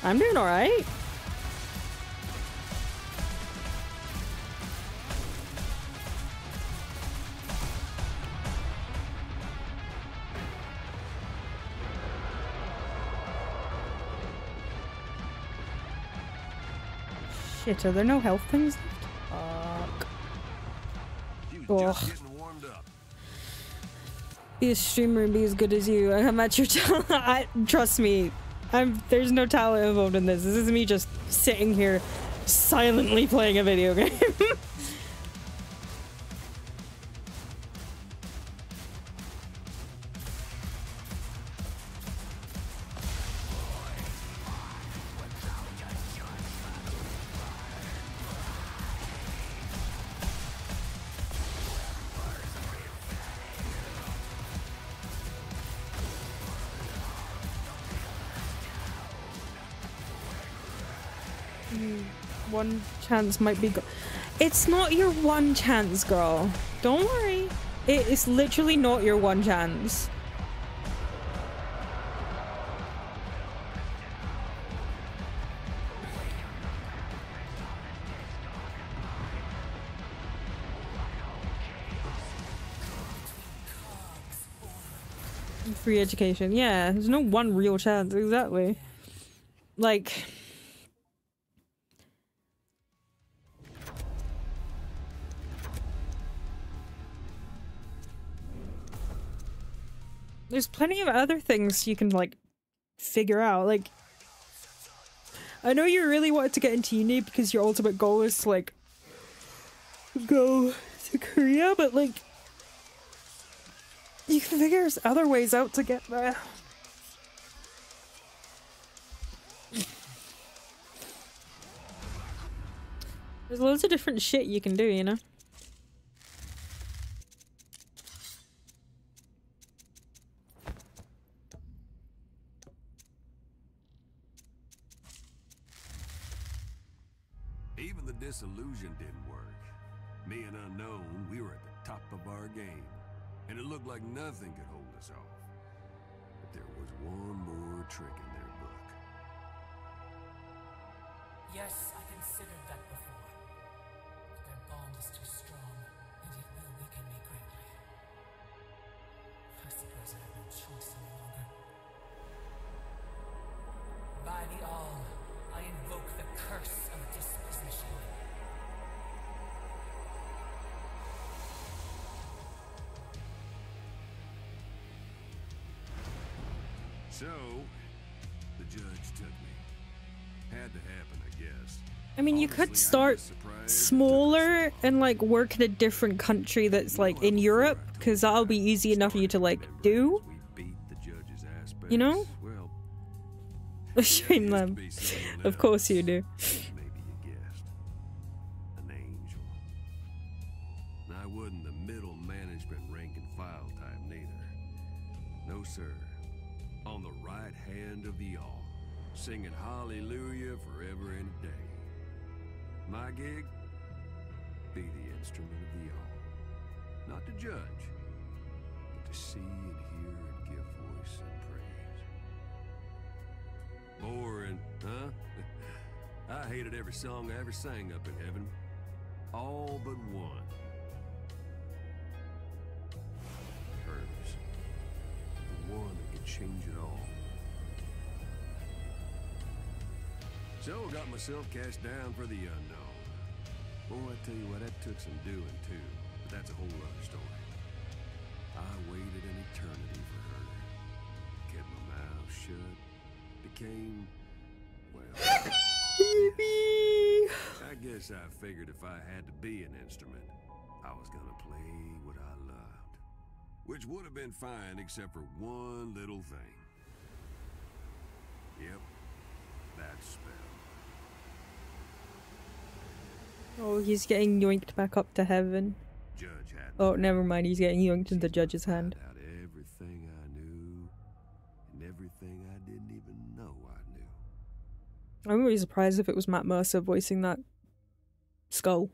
I'm doing alright. Shit, are there no health things left? Fuck. Ugh. Be a streamer and be as good as you. I'm at your talent. I, trust me, I'm, there's no talent involved in this. This is me just sitting here silently playing a video game. One chance might be go- It's not your one chance, girl. Don't worry. It is literally not your one chance. Free education. Yeah, there's no one real chance, exactly. Like... there's plenty of other things you can, like, figure out. Like, I know you really wanted to get into uni because your ultimate goal is to, like, go to Korea, but, like, you can figure other ways out to get there. There's loads of different shit you can do, you know? Illusion didn't work. Me and Unknown, we were at the top of our game, and it looked like nothing could hold us off. But there was one more trick in their book. Yes, I considered that before. But their bond is too strong, and it will weaken me greatly. I suppose I have no choice any longer. By the All, I invoke the curse of dispossession. So, the judge took me. Had to happen, I guess. I mean, you could start smaller and, like, work in a different country that's, like, in Europe, because that'll be easy enough for you to, like, do. You know? A shame lamb. Of course you do. I wasn't the middle management rank and file type neither. No, sir. On the right hand of the All, singing hallelujah forever and a day. My gig? Be the instrument of the All. Not to judge, but to see and hear and give voice and praise. Boring, huh? I hated every song I ever sang up in heaven. All but one. Hers. The one that could change it all. So I got myself cast down for the unknown. Boy, I tell you what, that took some doing too, but that's a whole other story. I waited an eternity for her. Kept my mouth shut. Became, well... I guess I figured if I had to be an instrument, I was gonna play what I loved. Which would have been fine except for one little thing. Yep. That spell. Oh, he's getting yoinked back up to heaven. Judge had oh, never mind. He's getting yoinked in the judge's hand. Out everything I knew, and everything I didn't even know I knew. I wouldn't be surprised if it was Matt Mercer voicing that skull.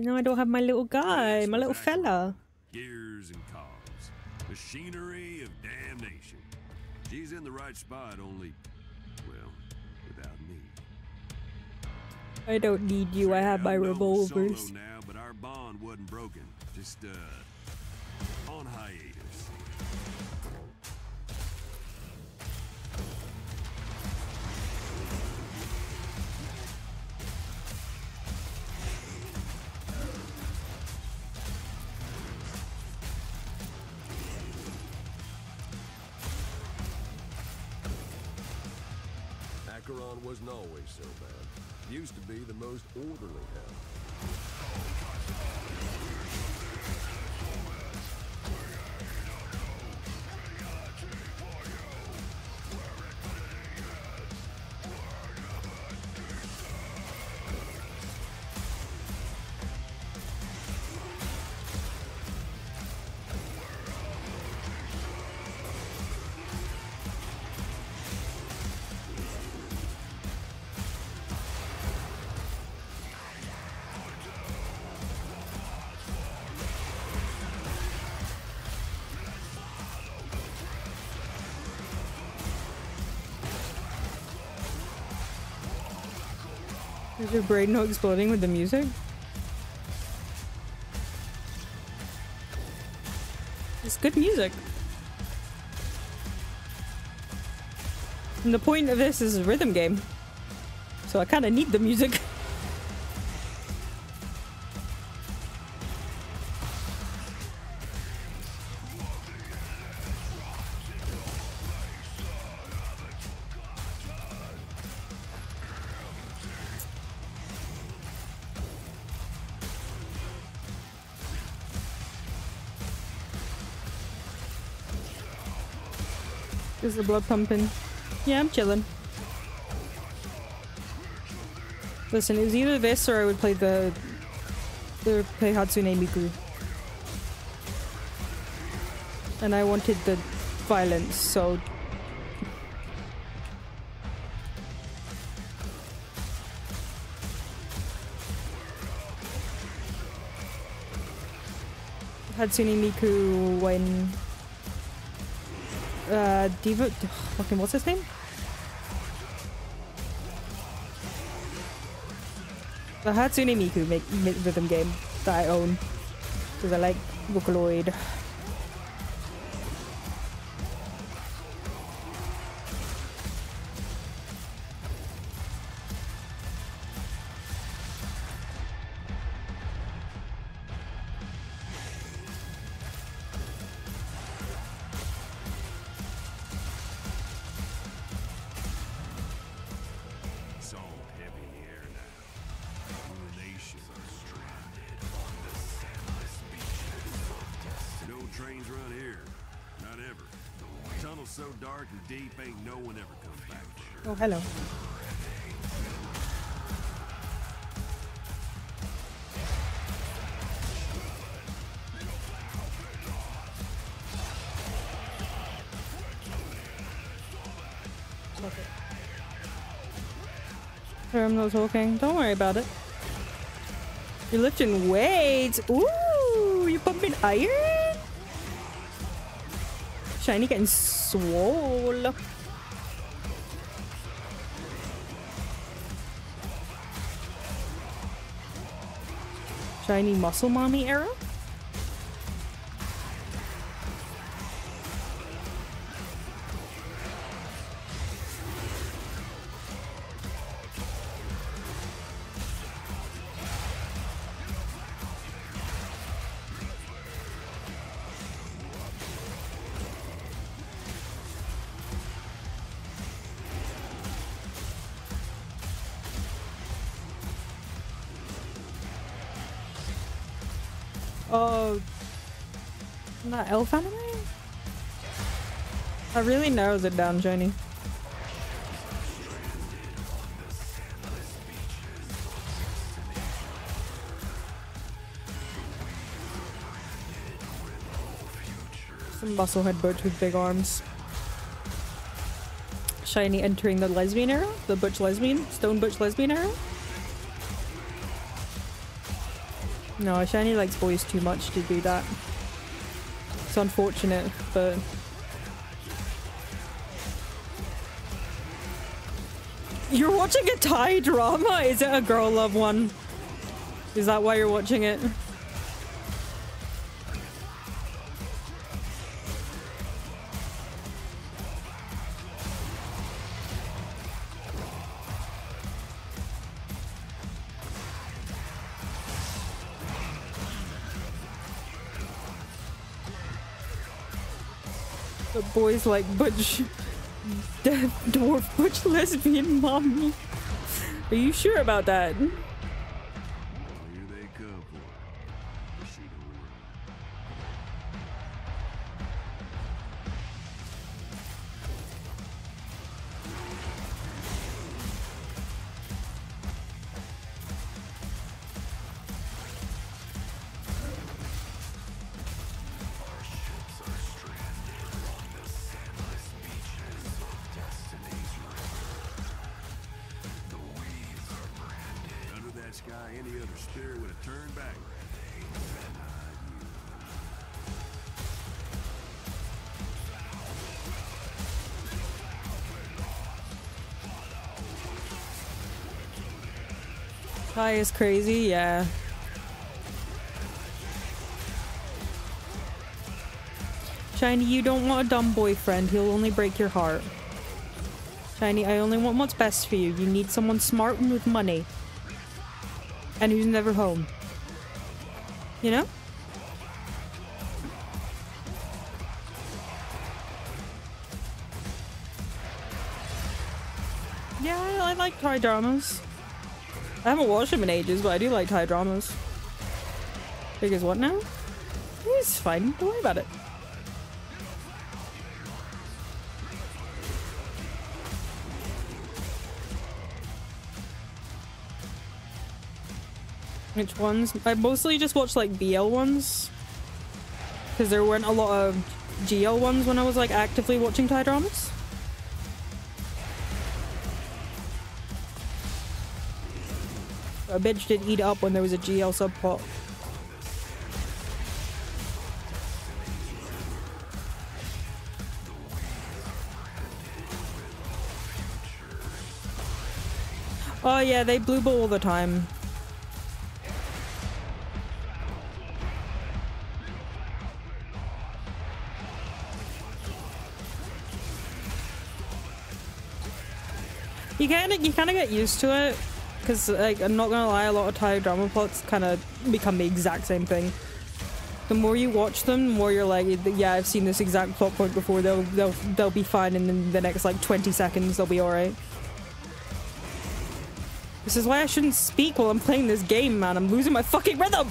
And now I don't have my little guy, my little fella. Gears and cogs. Machinery of damnation. She's in the right spot, only, well, without me. I don't need you, I have my revolvers. Now, but our bond wasn't broken. Just, uh, on hiatus. Acheron wasn't always so bad. Used to be the most orderly now. Is your brain not exploding with the music? It's good music. And the point of this is a rhythm game. So I kind of need the music. Is the blood pumping? Yeah, I'm chilling. Listen, it was either this or I would play the the play Hatsune Miku, and I wanted the violence, so. Hatsune Miku when. Uh, Diva, fucking what's his name? The Hatsune Miku make, make rhythm game that I own because I like Vocaloid. Oh, hello. Okay. Sure, I'm not talking. Don't worry about it. You're lifting weights. Ooh, you pumping iron? Shiny getting swole. Shiny muscle mommy era? Oh, that elf anime? That really narrows it down, Johnny. Some musclehead butch with big arms. Shiny entering the lesbian era? The butch lesbian? Stone butch lesbian era? No, Shiny likes boys too much to do that. It's unfortunate, but... You're watching a Thai drama? Is it a girl love one? Is that why you're watching it? But boys like butch, deaf, dwarf, butch, lesbian, mommy. Are you sure about that? Thai is crazy, yeah. Shiny, you don't want a dumb boyfriend. He'll only break your heart. Shiny, I only want what's best for you. You need someone smart and with money. And who's never home. You know? Yeah, I like Thai dramas. I haven't watched them in ages, but I do like Thai dramas. Because what now? It's fine. Don't worry about it. Which ones? I mostly just watched like B L ones. Because there weren't a lot of G L ones when I was like actively watching Thai dramas. A bitch did eat up when there was a G L subplot. Oh yeah, they blue ball all the time. You kind of you kind of get used to it. Because, like, I'm not gonna lie, a lot of Thai drama plots kind of become the exact same thing. The more you watch them, the more you're like, yeah, I've seen this exact plot point before, they'll they'll, they'll be fine, and then the next, like, twenty seconds, they'll be alright. This is why I shouldn't speak while I'm playing this game, man. I'm losing my fucking rhythm!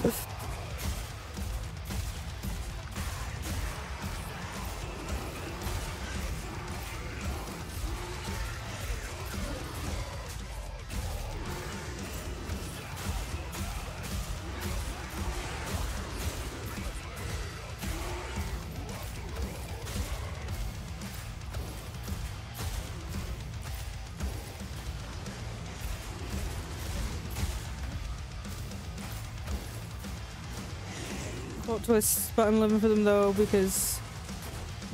Twists, but I'm living for them though, because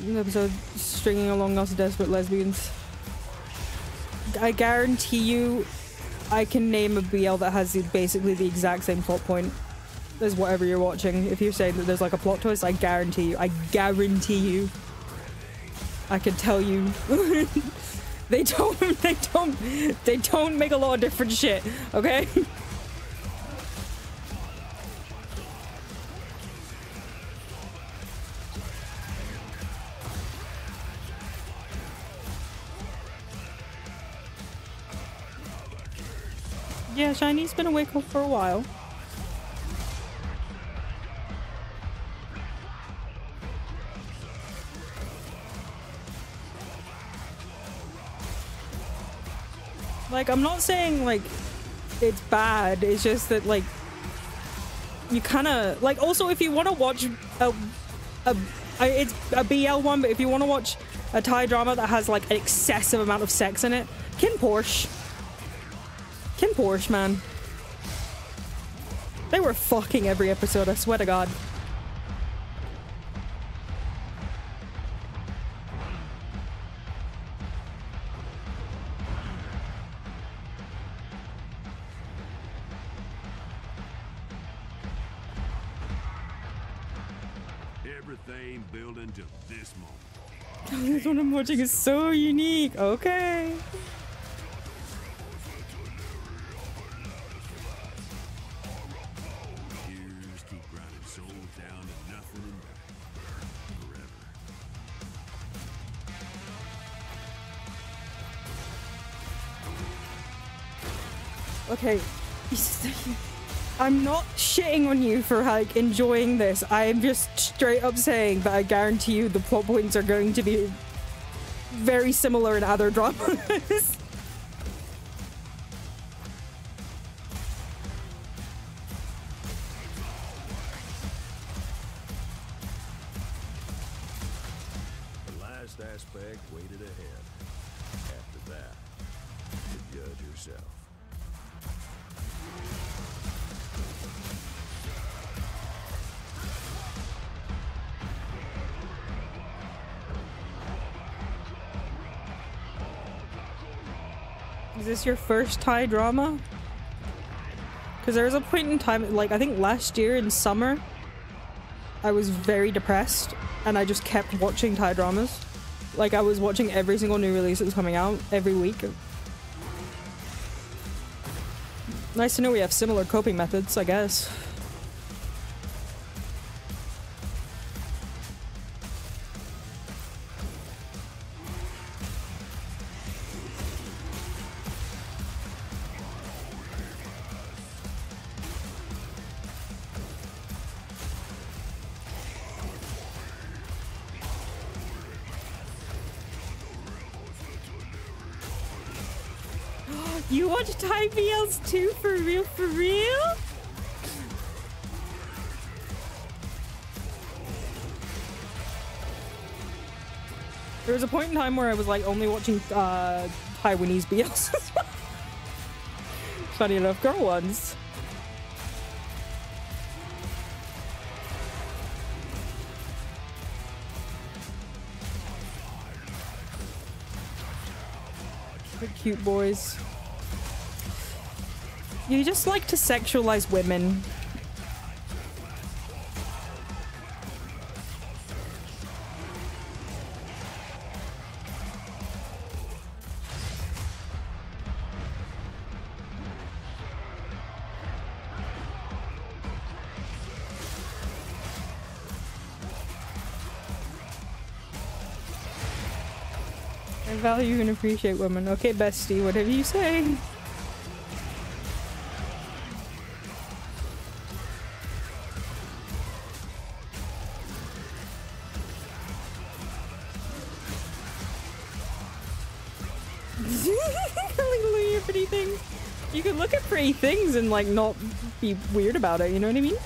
the episode stringing along us desperate lesbians. I guarantee you I can name a B L that has basically the exact same plot point as whatever you're watching. If you're saying that there's like a plot twist, I guarantee you, I guarantee you, I can tell you. They don't, they don't, they don't make a lot of different shit, okay? Yeah, Shiny's been awake for a while. Like, I'm not saying, like, it's bad. It's just that, like, you kind of... Like, also, if you want to watch a, a, a... It's a B L one, but if you want to watch a Thai drama that has, like, an excessive amount of sex in it, Kim Porsche. Kim Porsche, man. They were fucking every episode, I swear to God. Everything built into this moment. This one I'm watching is so unique. Okay. Okay, I'm not shitting on you for like enjoying this. I am just straight up saying that I guarantee you the plot points are going to be very similar in other dramas. Is this your first Thai drama? Because there was a point in time, like I think last year in summer, I was very depressed and I just kept watching Thai dramas. Like I was watching every single new release that was coming out every week. Nice to know we have similar coping methods, I guess. You watch Thai V Ls too? For real? For real? There was a point in time where I was like only watching uh, Taiwanese B Ls as well. Funny enough, girl ones. They're cute boys. You just like to sexualize women. I value and appreciate women. Okay, bestie, whatever you say. Pretty things. You can look at pretty things and like not be weird about it, you know what I mean?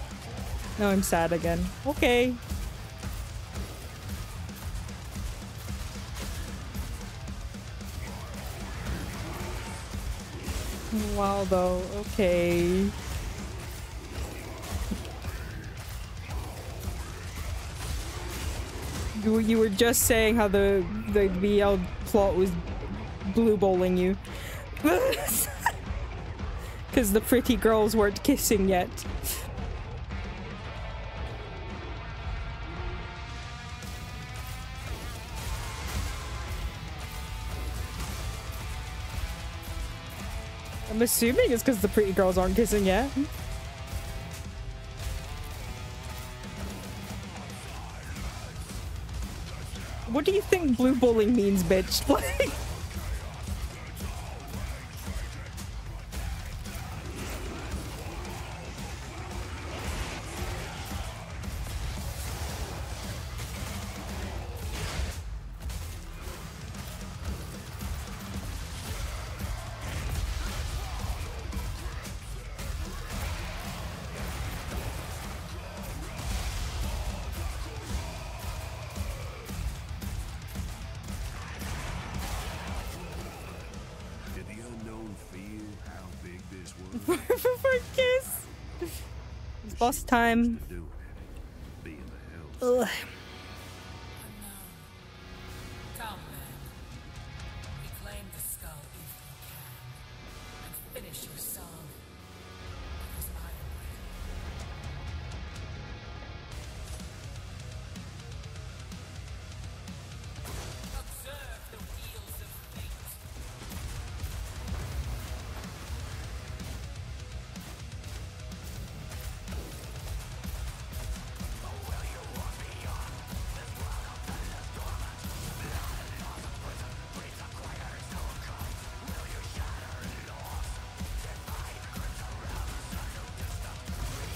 No, I'm sad again. Okay. Wow though, okay. You, you were just saying how the, the B L plot was blue bowling you. Because the pretty girls weren't kissing yet. I'm assuming it's because the pretty girls aren't kissing yet. What do you think blue bowling means, bitch? Like... For kiss. boss time. Ugh.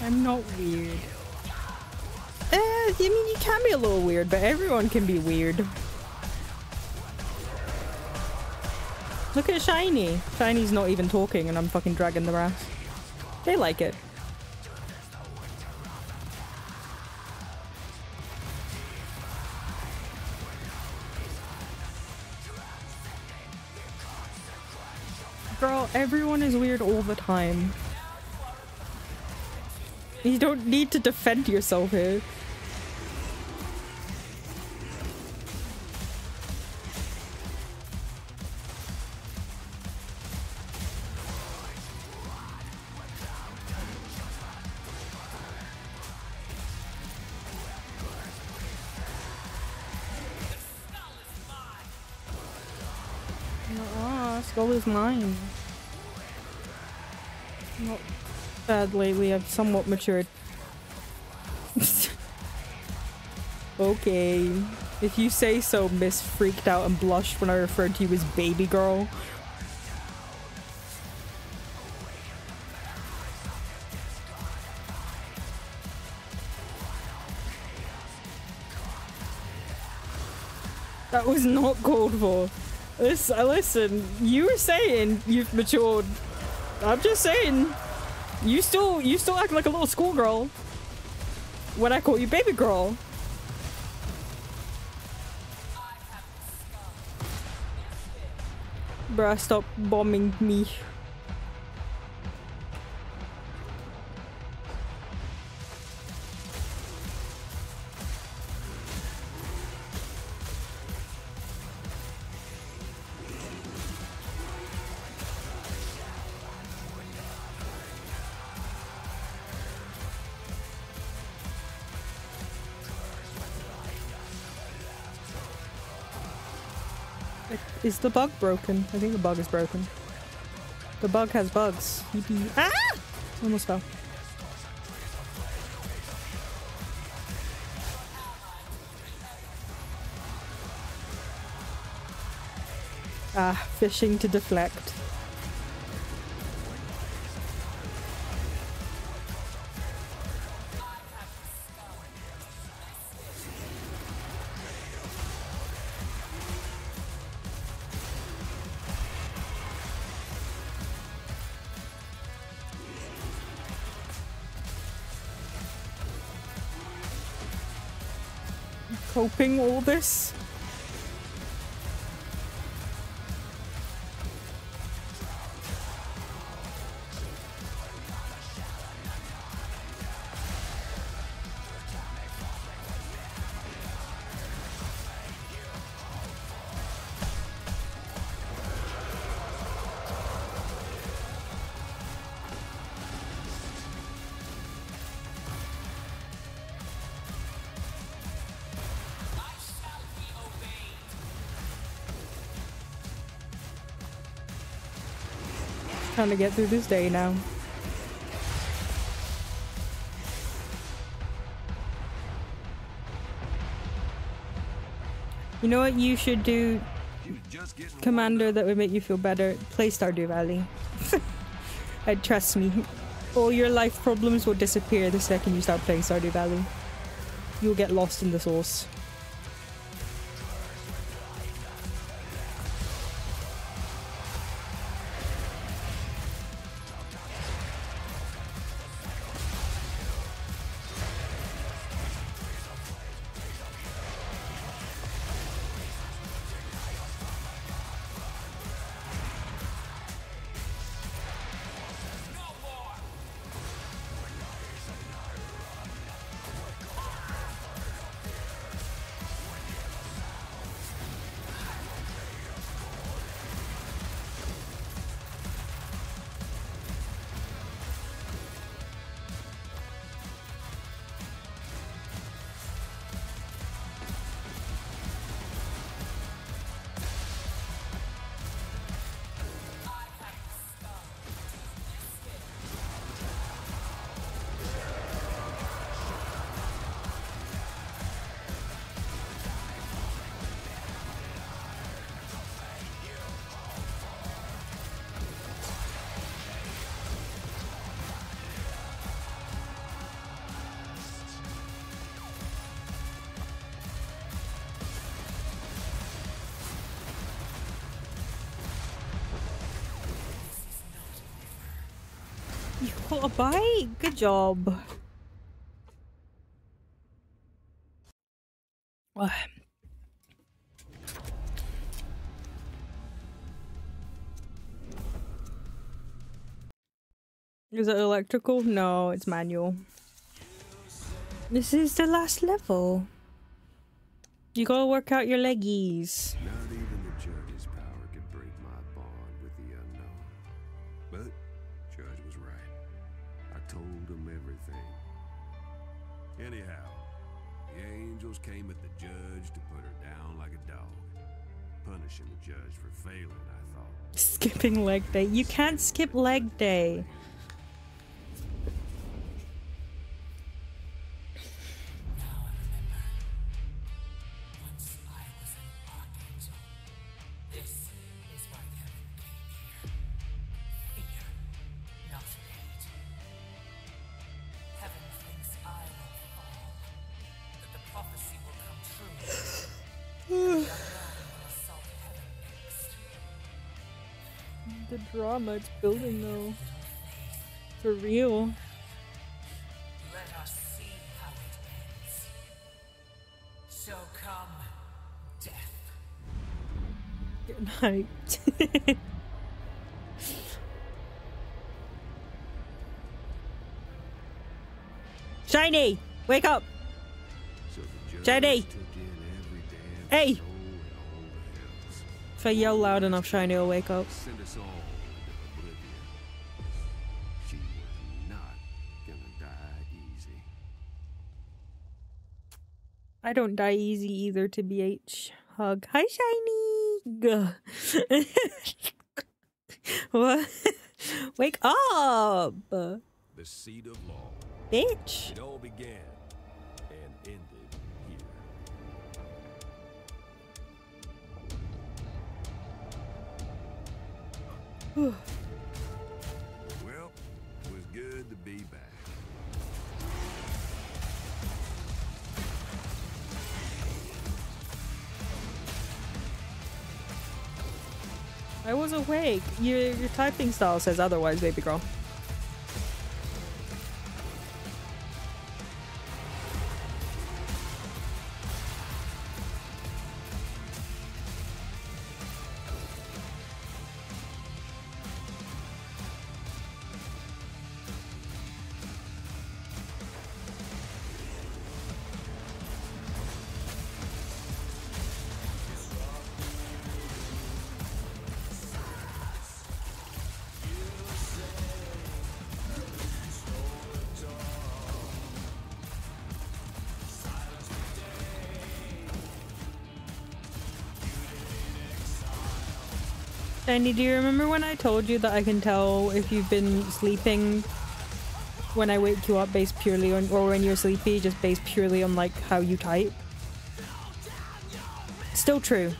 I'm not weird. Uh, I mean, you can be a little weird, but everyone can be weird. Look at Shiny. Shiny's not even talking and I'm fucking dragging their ass. They like it. Girl, everyone is weird all the time. You don't need to defend yourself here. Ah, skull is mine. Not sadly, we have somewhat matured. Okay, if you say so, Miss freaked out and blushed when I referred to you as baby girl. That was not called for. Listen, listen, you were saying you've matured. I'm just saying. You still, you still act like a little schoolgirl when I call you baby girl. Bruh, stop bombing me. Is the bug broken? I think the bug is broken. The bug has bugs. Ah! Almost fell. Ah, fishing to deflect. Coping all this. Trying to get through this day now. You know what you should do, Commander, that would make you feel better? Play Stardew Valley. And trust me, all your life problems will disappear the second you start playing Stardew Valley. You'll get lost in the sauce. You got a bike. Good job. Ugh. Is it electrical? No, it's manual. This is the last level. You gotta work out your leggies. Not even the judge's power could break my bond with the unknown. But judge was right. I told him everything. Anyhow, the angels came at the judge to put her down like a dog. Punishing the judge for failing, I thought. Skipping leg day. You can't skip leg day. Drama it's building though, for real. Let us see how it ends. So come, death. Good night. Shiny, wake up. So Shiny. Hey. If I yell loud enough, Shiny will wake up. Send us all. I don't die easy either, to B H. Hug. Hi, Shiny! What? Wake up! The seed of law. Bitch! It all began and ended here. Well, it was good to be back. I was awake. Your, your typing style says otherwise, baby girl. Shiny, do you remember when I told you that I can tell if you've been sleeping when I wake you up based purely on, or when you're sleepy, just based purely on like how you type? Still true.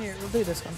Here, we'll do this one.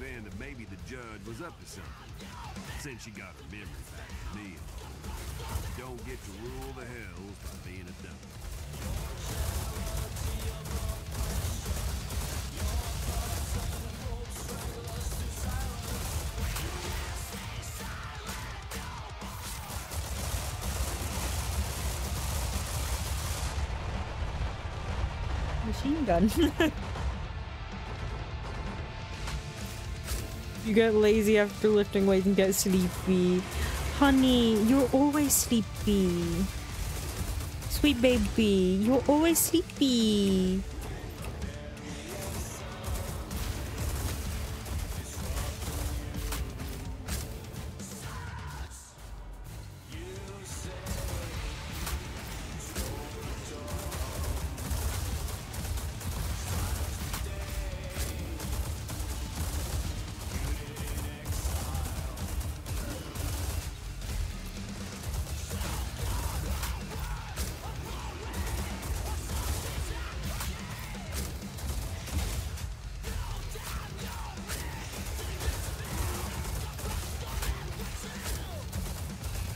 then that maybe the judge was up to something, since she got her memory back. Neil, don't get to rule the hells by being a dummy. Machine gun. You get lazy after lifting weights and get sleepy. Honey, you're always sleepy. Sweet baby, you're always sleepy.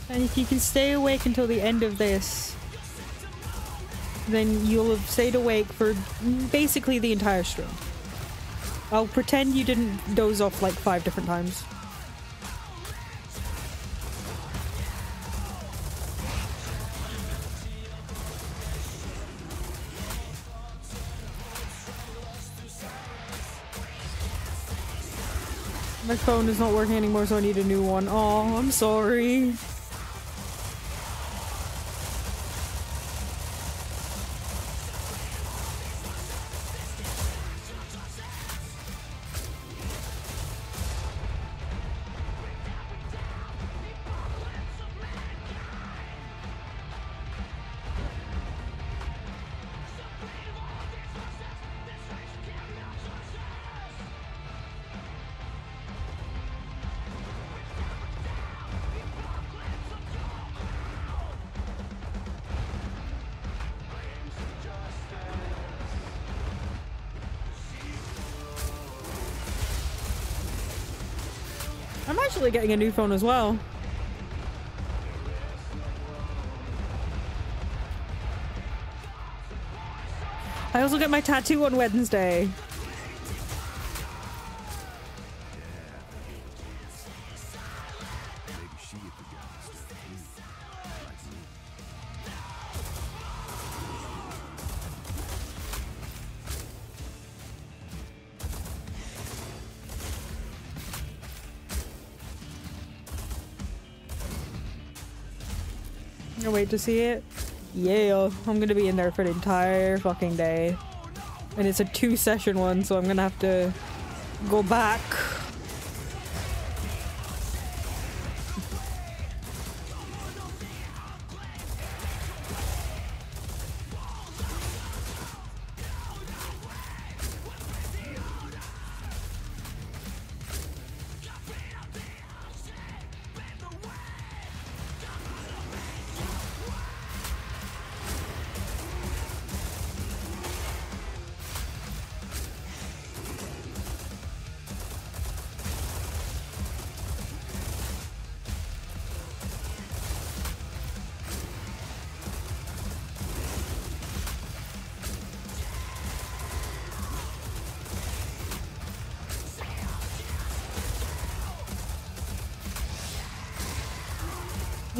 And if you can stay awake until the end of this, then you'll have stayed awake for basically the entire stream. I'll pretend you didn't doze off like five different times. My phone is not working anymore, so I need a new one. Oh, I'm sorry. Getting a new phone as well. I also get my tattoo on Wednesday. To see it. Yeah, I'm gonna be in there for the entire fucking day, and it's a two session one, so I'm gonna have to go back.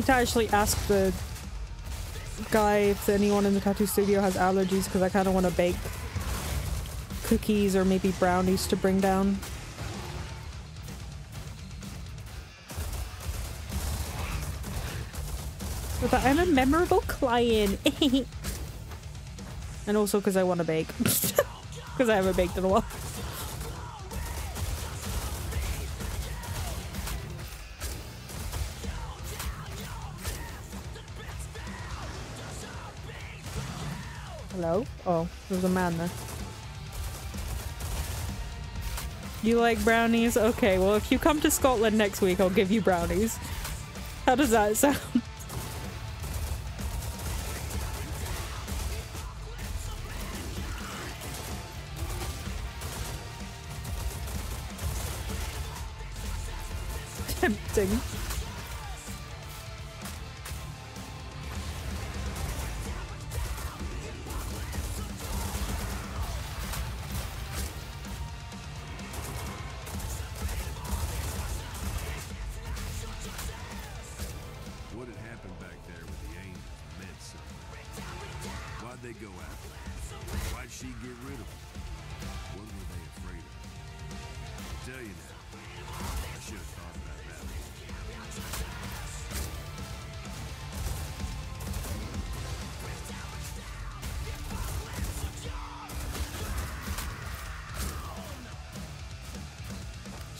I actually asked the guy if anyone in the tattoo studio has allergies, because I kind of want to bake cookies or maybe brownies to bring down. So that I'm a memorable client. And also because I want to bake. Because I haven't baked in a while. Oh, there's a man there. You like brownies? Okay, well, if you come to Scotland next week, I'll give you brownies. How does that sound? tempting.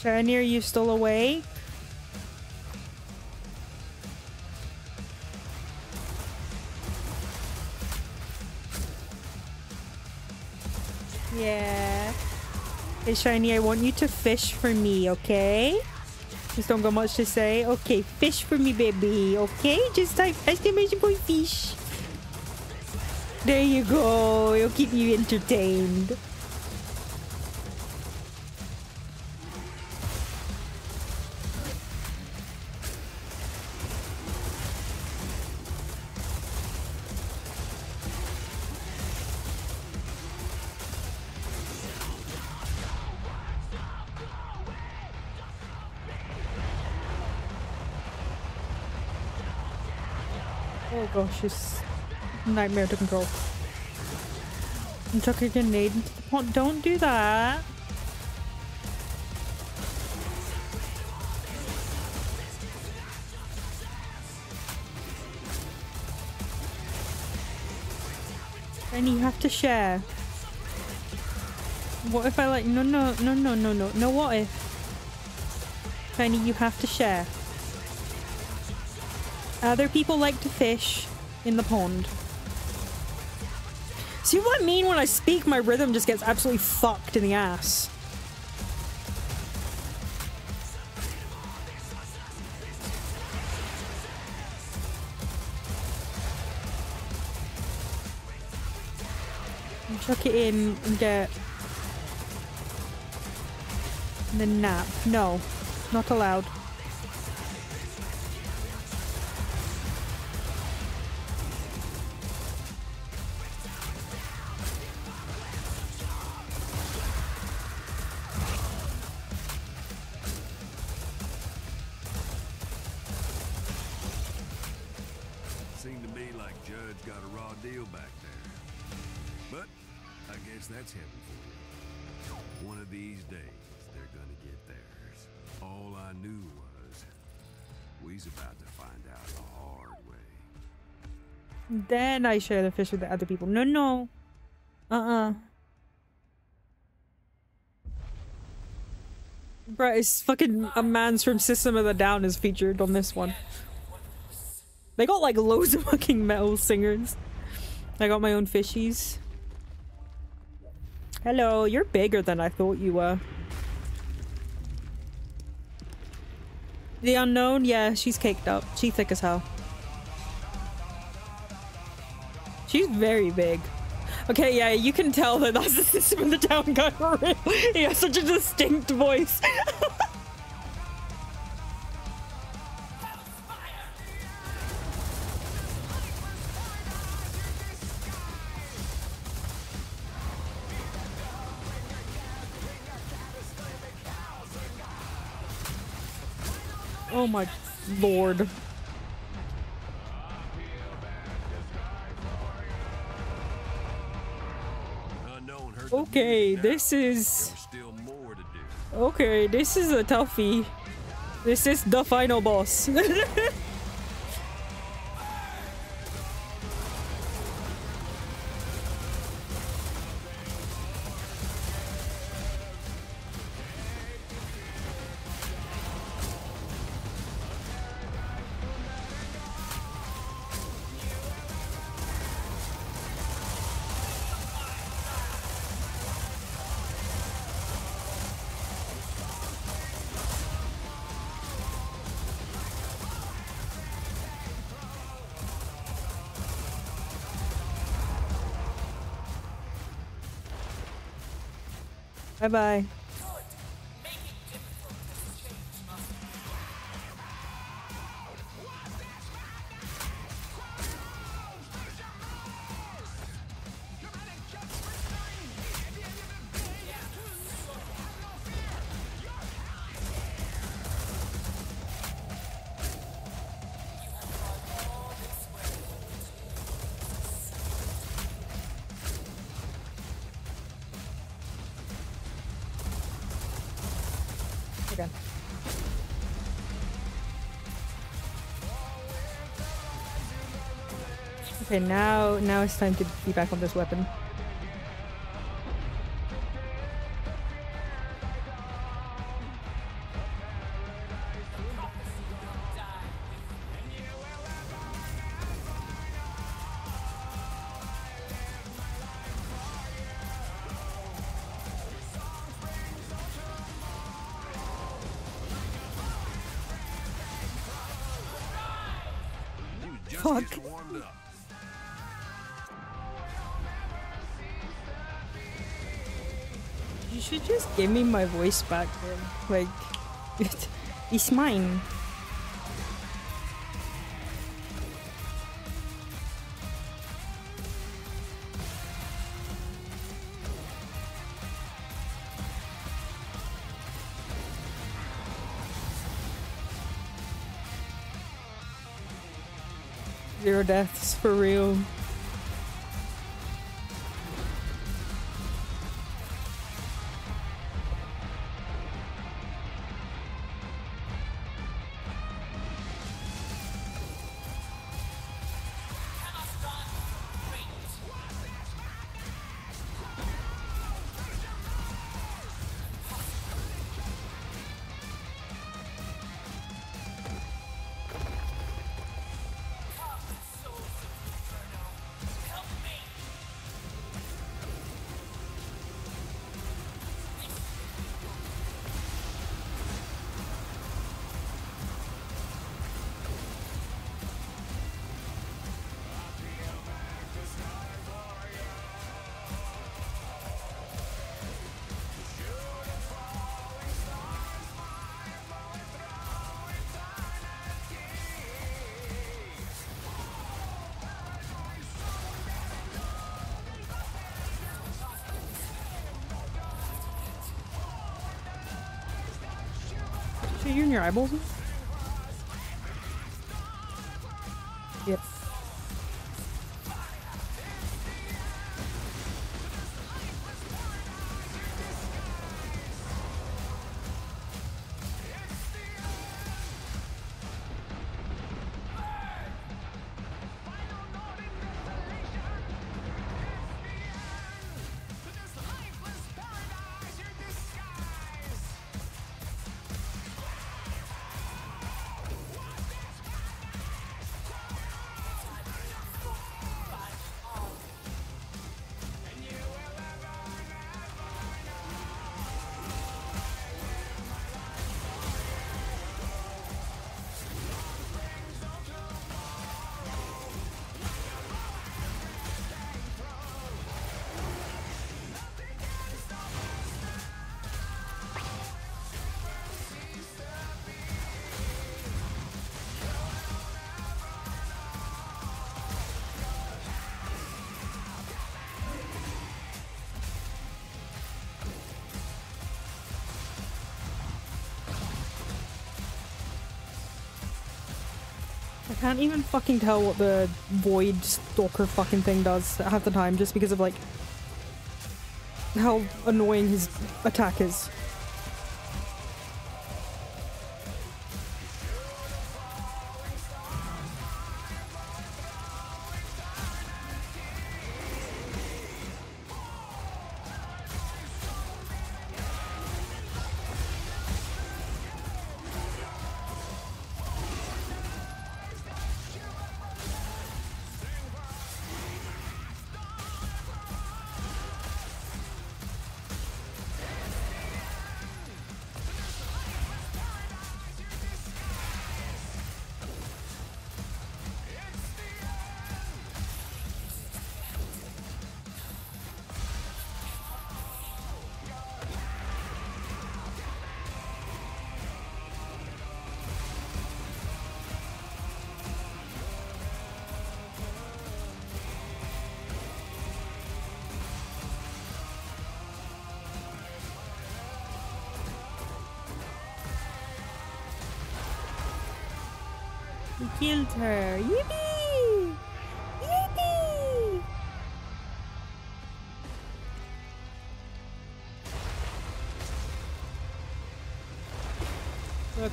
Near you still away? Yeah. Hey Shiny, I want you to fish for me, okay? Just don't got much to say. Okay, fish for me, baby. Okay, just type exclamation point fish. There you go. It'll keep you entertained. Gosh, it's a nightmare to control. And chuck a grenade into the pond. Don't do that. And you have to share. What if I like? No, no, no, no, no, no. No, what if? Penny, you have to share. Other people like to fish in the pond. See what I mean when I speak? My rhythm just gets absolutely fucked in the ass. And chuck it in and get the nap. No, not allowed. Then I share the fish with the other people. No, no. Uh-uh. Bruh, it's fucking a man's from System of a Down is featured on this one. They got like loads of fucking metal singers. I got my own fishies. Hello, you're bigger than I thought you were. The unknown? Yeah, she's caked up. She's thick as hell. She's very big. Okay, yeah, you can tell that that's the System of the Down guy for real. He has such a distinct voice. Oh my lord. Okay, this is... Okay, this is a toughie. This is the final boss. Bye-bye. again. Okay, now now it's time to be back on this weapon. Fuck. You should just give me my voice back then. Like, it, it's mine. Zero deaths for real. You in your eyeballs? Yep. I can't even fucking tell what the void stalker fucking thing does half the time just because of like how annoying his attack is. Killed her. Yippee! Yippee!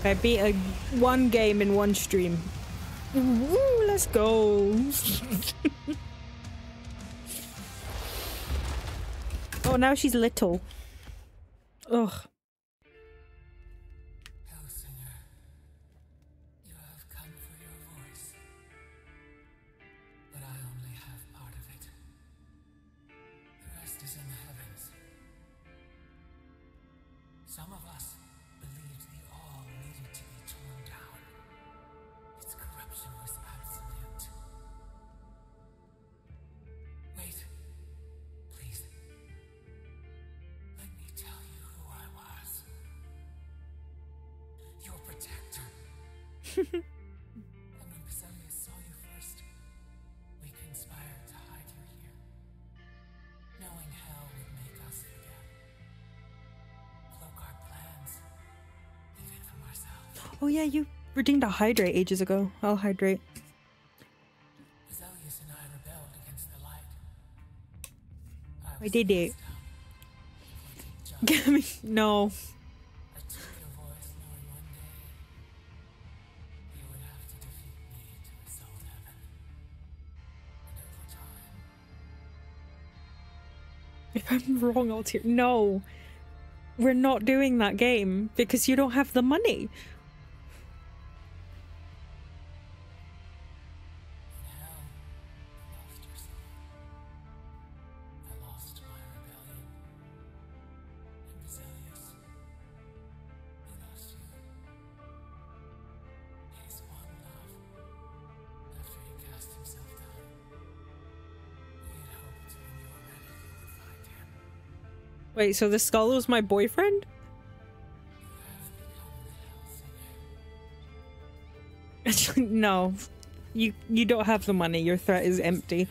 I beat a, one game in one stream. Ooh, let's go. Oh, now she's little. Ugh. Hellsinger, you have come for your voice, but I only have part of it. The rest is in the heavens. Some of us believed the all needed to be torn down. Its corruption was absolute. Wait, please. Let me tell you who I was. Your protector. And when Vesalius saw you first, we conspired to hide you here. Knowing hell would make us forget. Cloak our plans. Leave it from ourselves. Oh yeah, you redeemed a hydrate ages ago. I'll hydrate. Vesalius and I rebelled against the light. I, I did it. Give me no. If I'm wrong, I'll tear. No, we're not doing that game because you don't have the money. Wait, so the skull was my boyfriend? No. You you don't have the money. Your threat is empty.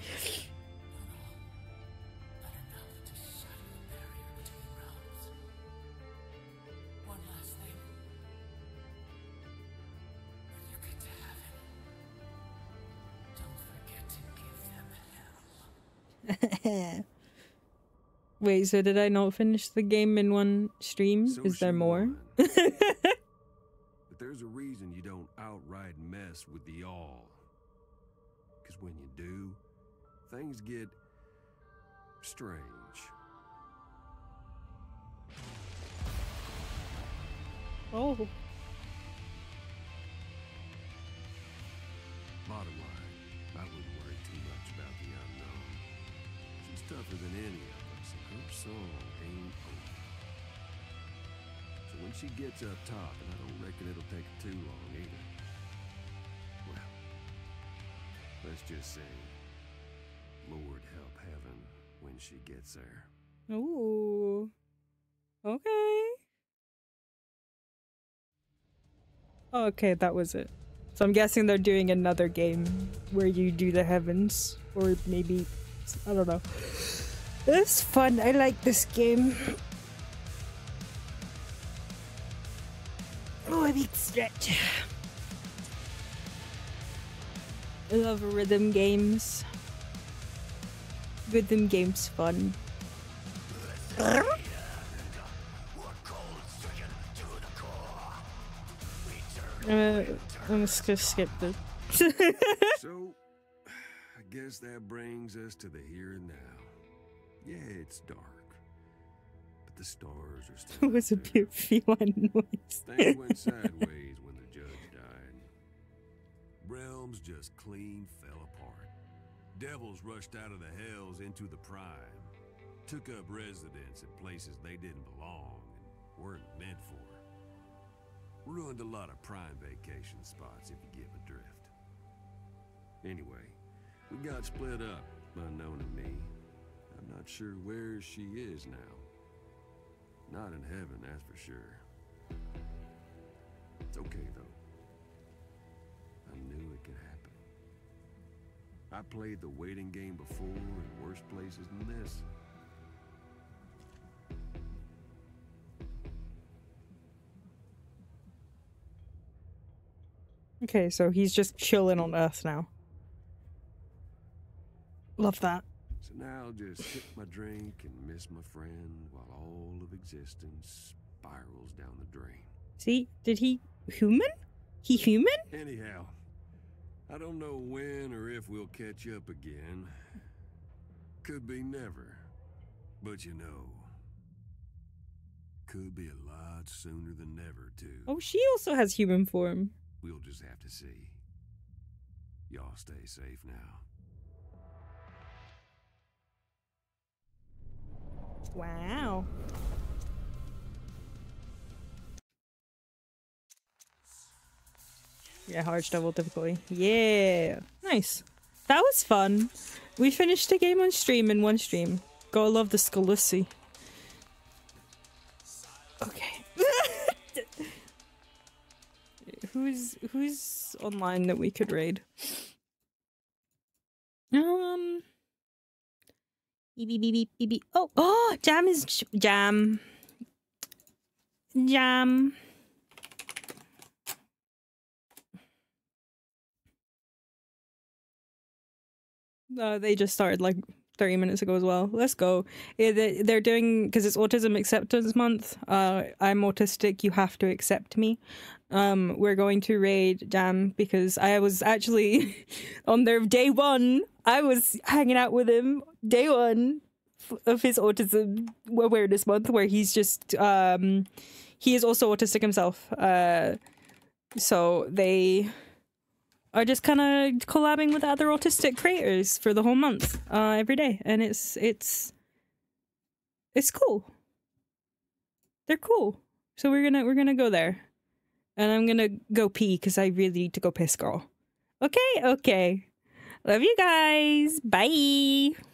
Wait, so did I not finish the game in one stream? So is there more? But there's a reason you don't outright mess with the all. Because when you do, things get strange. Oh. Bottom line, I wouldn't worry too much about the unknown. She's tougher than any of us. Her song ain't over. So when she gets up top, and I don't reckon it'll take her too long either. Well, let's just say, Lord help heaven when she gets there. Ooh. Okay. Okay, that was it. So I'm guessing they're doing another game where you do the heavens, or maybe, I don't know. This is fun. I like this game. Oh, I beat stretch. I love rhythm games. Rhythm games fun. Uh, I'm just gonna skip this. So, I guess that brings us to the here and now. Yeah, it's dark, but the stars are still. It was a pure feline noise. Things went sideways when the judge died. Realms just clean fell apart. Devils rushed out of the hells into the prime, took up residence at places they didn't belong and weren't meant for. Ruined a lot of prime vacation spots if you give a drift. Anyway, we got split up, unknown to me. I'm not sure where she is now. Not in heaven, that's for sure. It's okay, though. I knew it could happen. I played the waiting game before in worse places than this. Okay, so he's just chilling on Earth now. Love that. So now I'll just sip my drink and miss my friend while all of existence spirals down the drain. See, did he human? He human? Anyhow, I don't know when or if we'll catch up again. Could be never. But you know, could be a lot sooner than never, too. Oh, she also has human form. We'll just have to see. Y'all stay safe now. Wow. Yeah, hard double difficulty. Yeah. Nice. That was fun. We finished the game on stream in one stream. Gotta love the Scalussi. Okay. who's who's online that we could raid? Um Beep, beep, beep, beep, beep. Oh, oh, Jam is Jam. Jam. No, uh, they just started like thirty minutes ago as well. Let's go. Yeah, they, they're doing, because it's Autism Acceptance Month. Uh, I'm autistic. You have to accept me. Um, we're going to raid Jam because I was actually on their day one. I was hanging out with him day one of his Autism Awareness Month, where he's just um, he is also autistic himself. Uh, so they are just kind of collabing with other autistic creators for the whole month, uh, every day, and it's it's it's cool. They're cool, so we're gonna we're gonna go there, and I'm gonna go pee because I really need to go piss, girl. Okay, okay. Love you guys. Bye.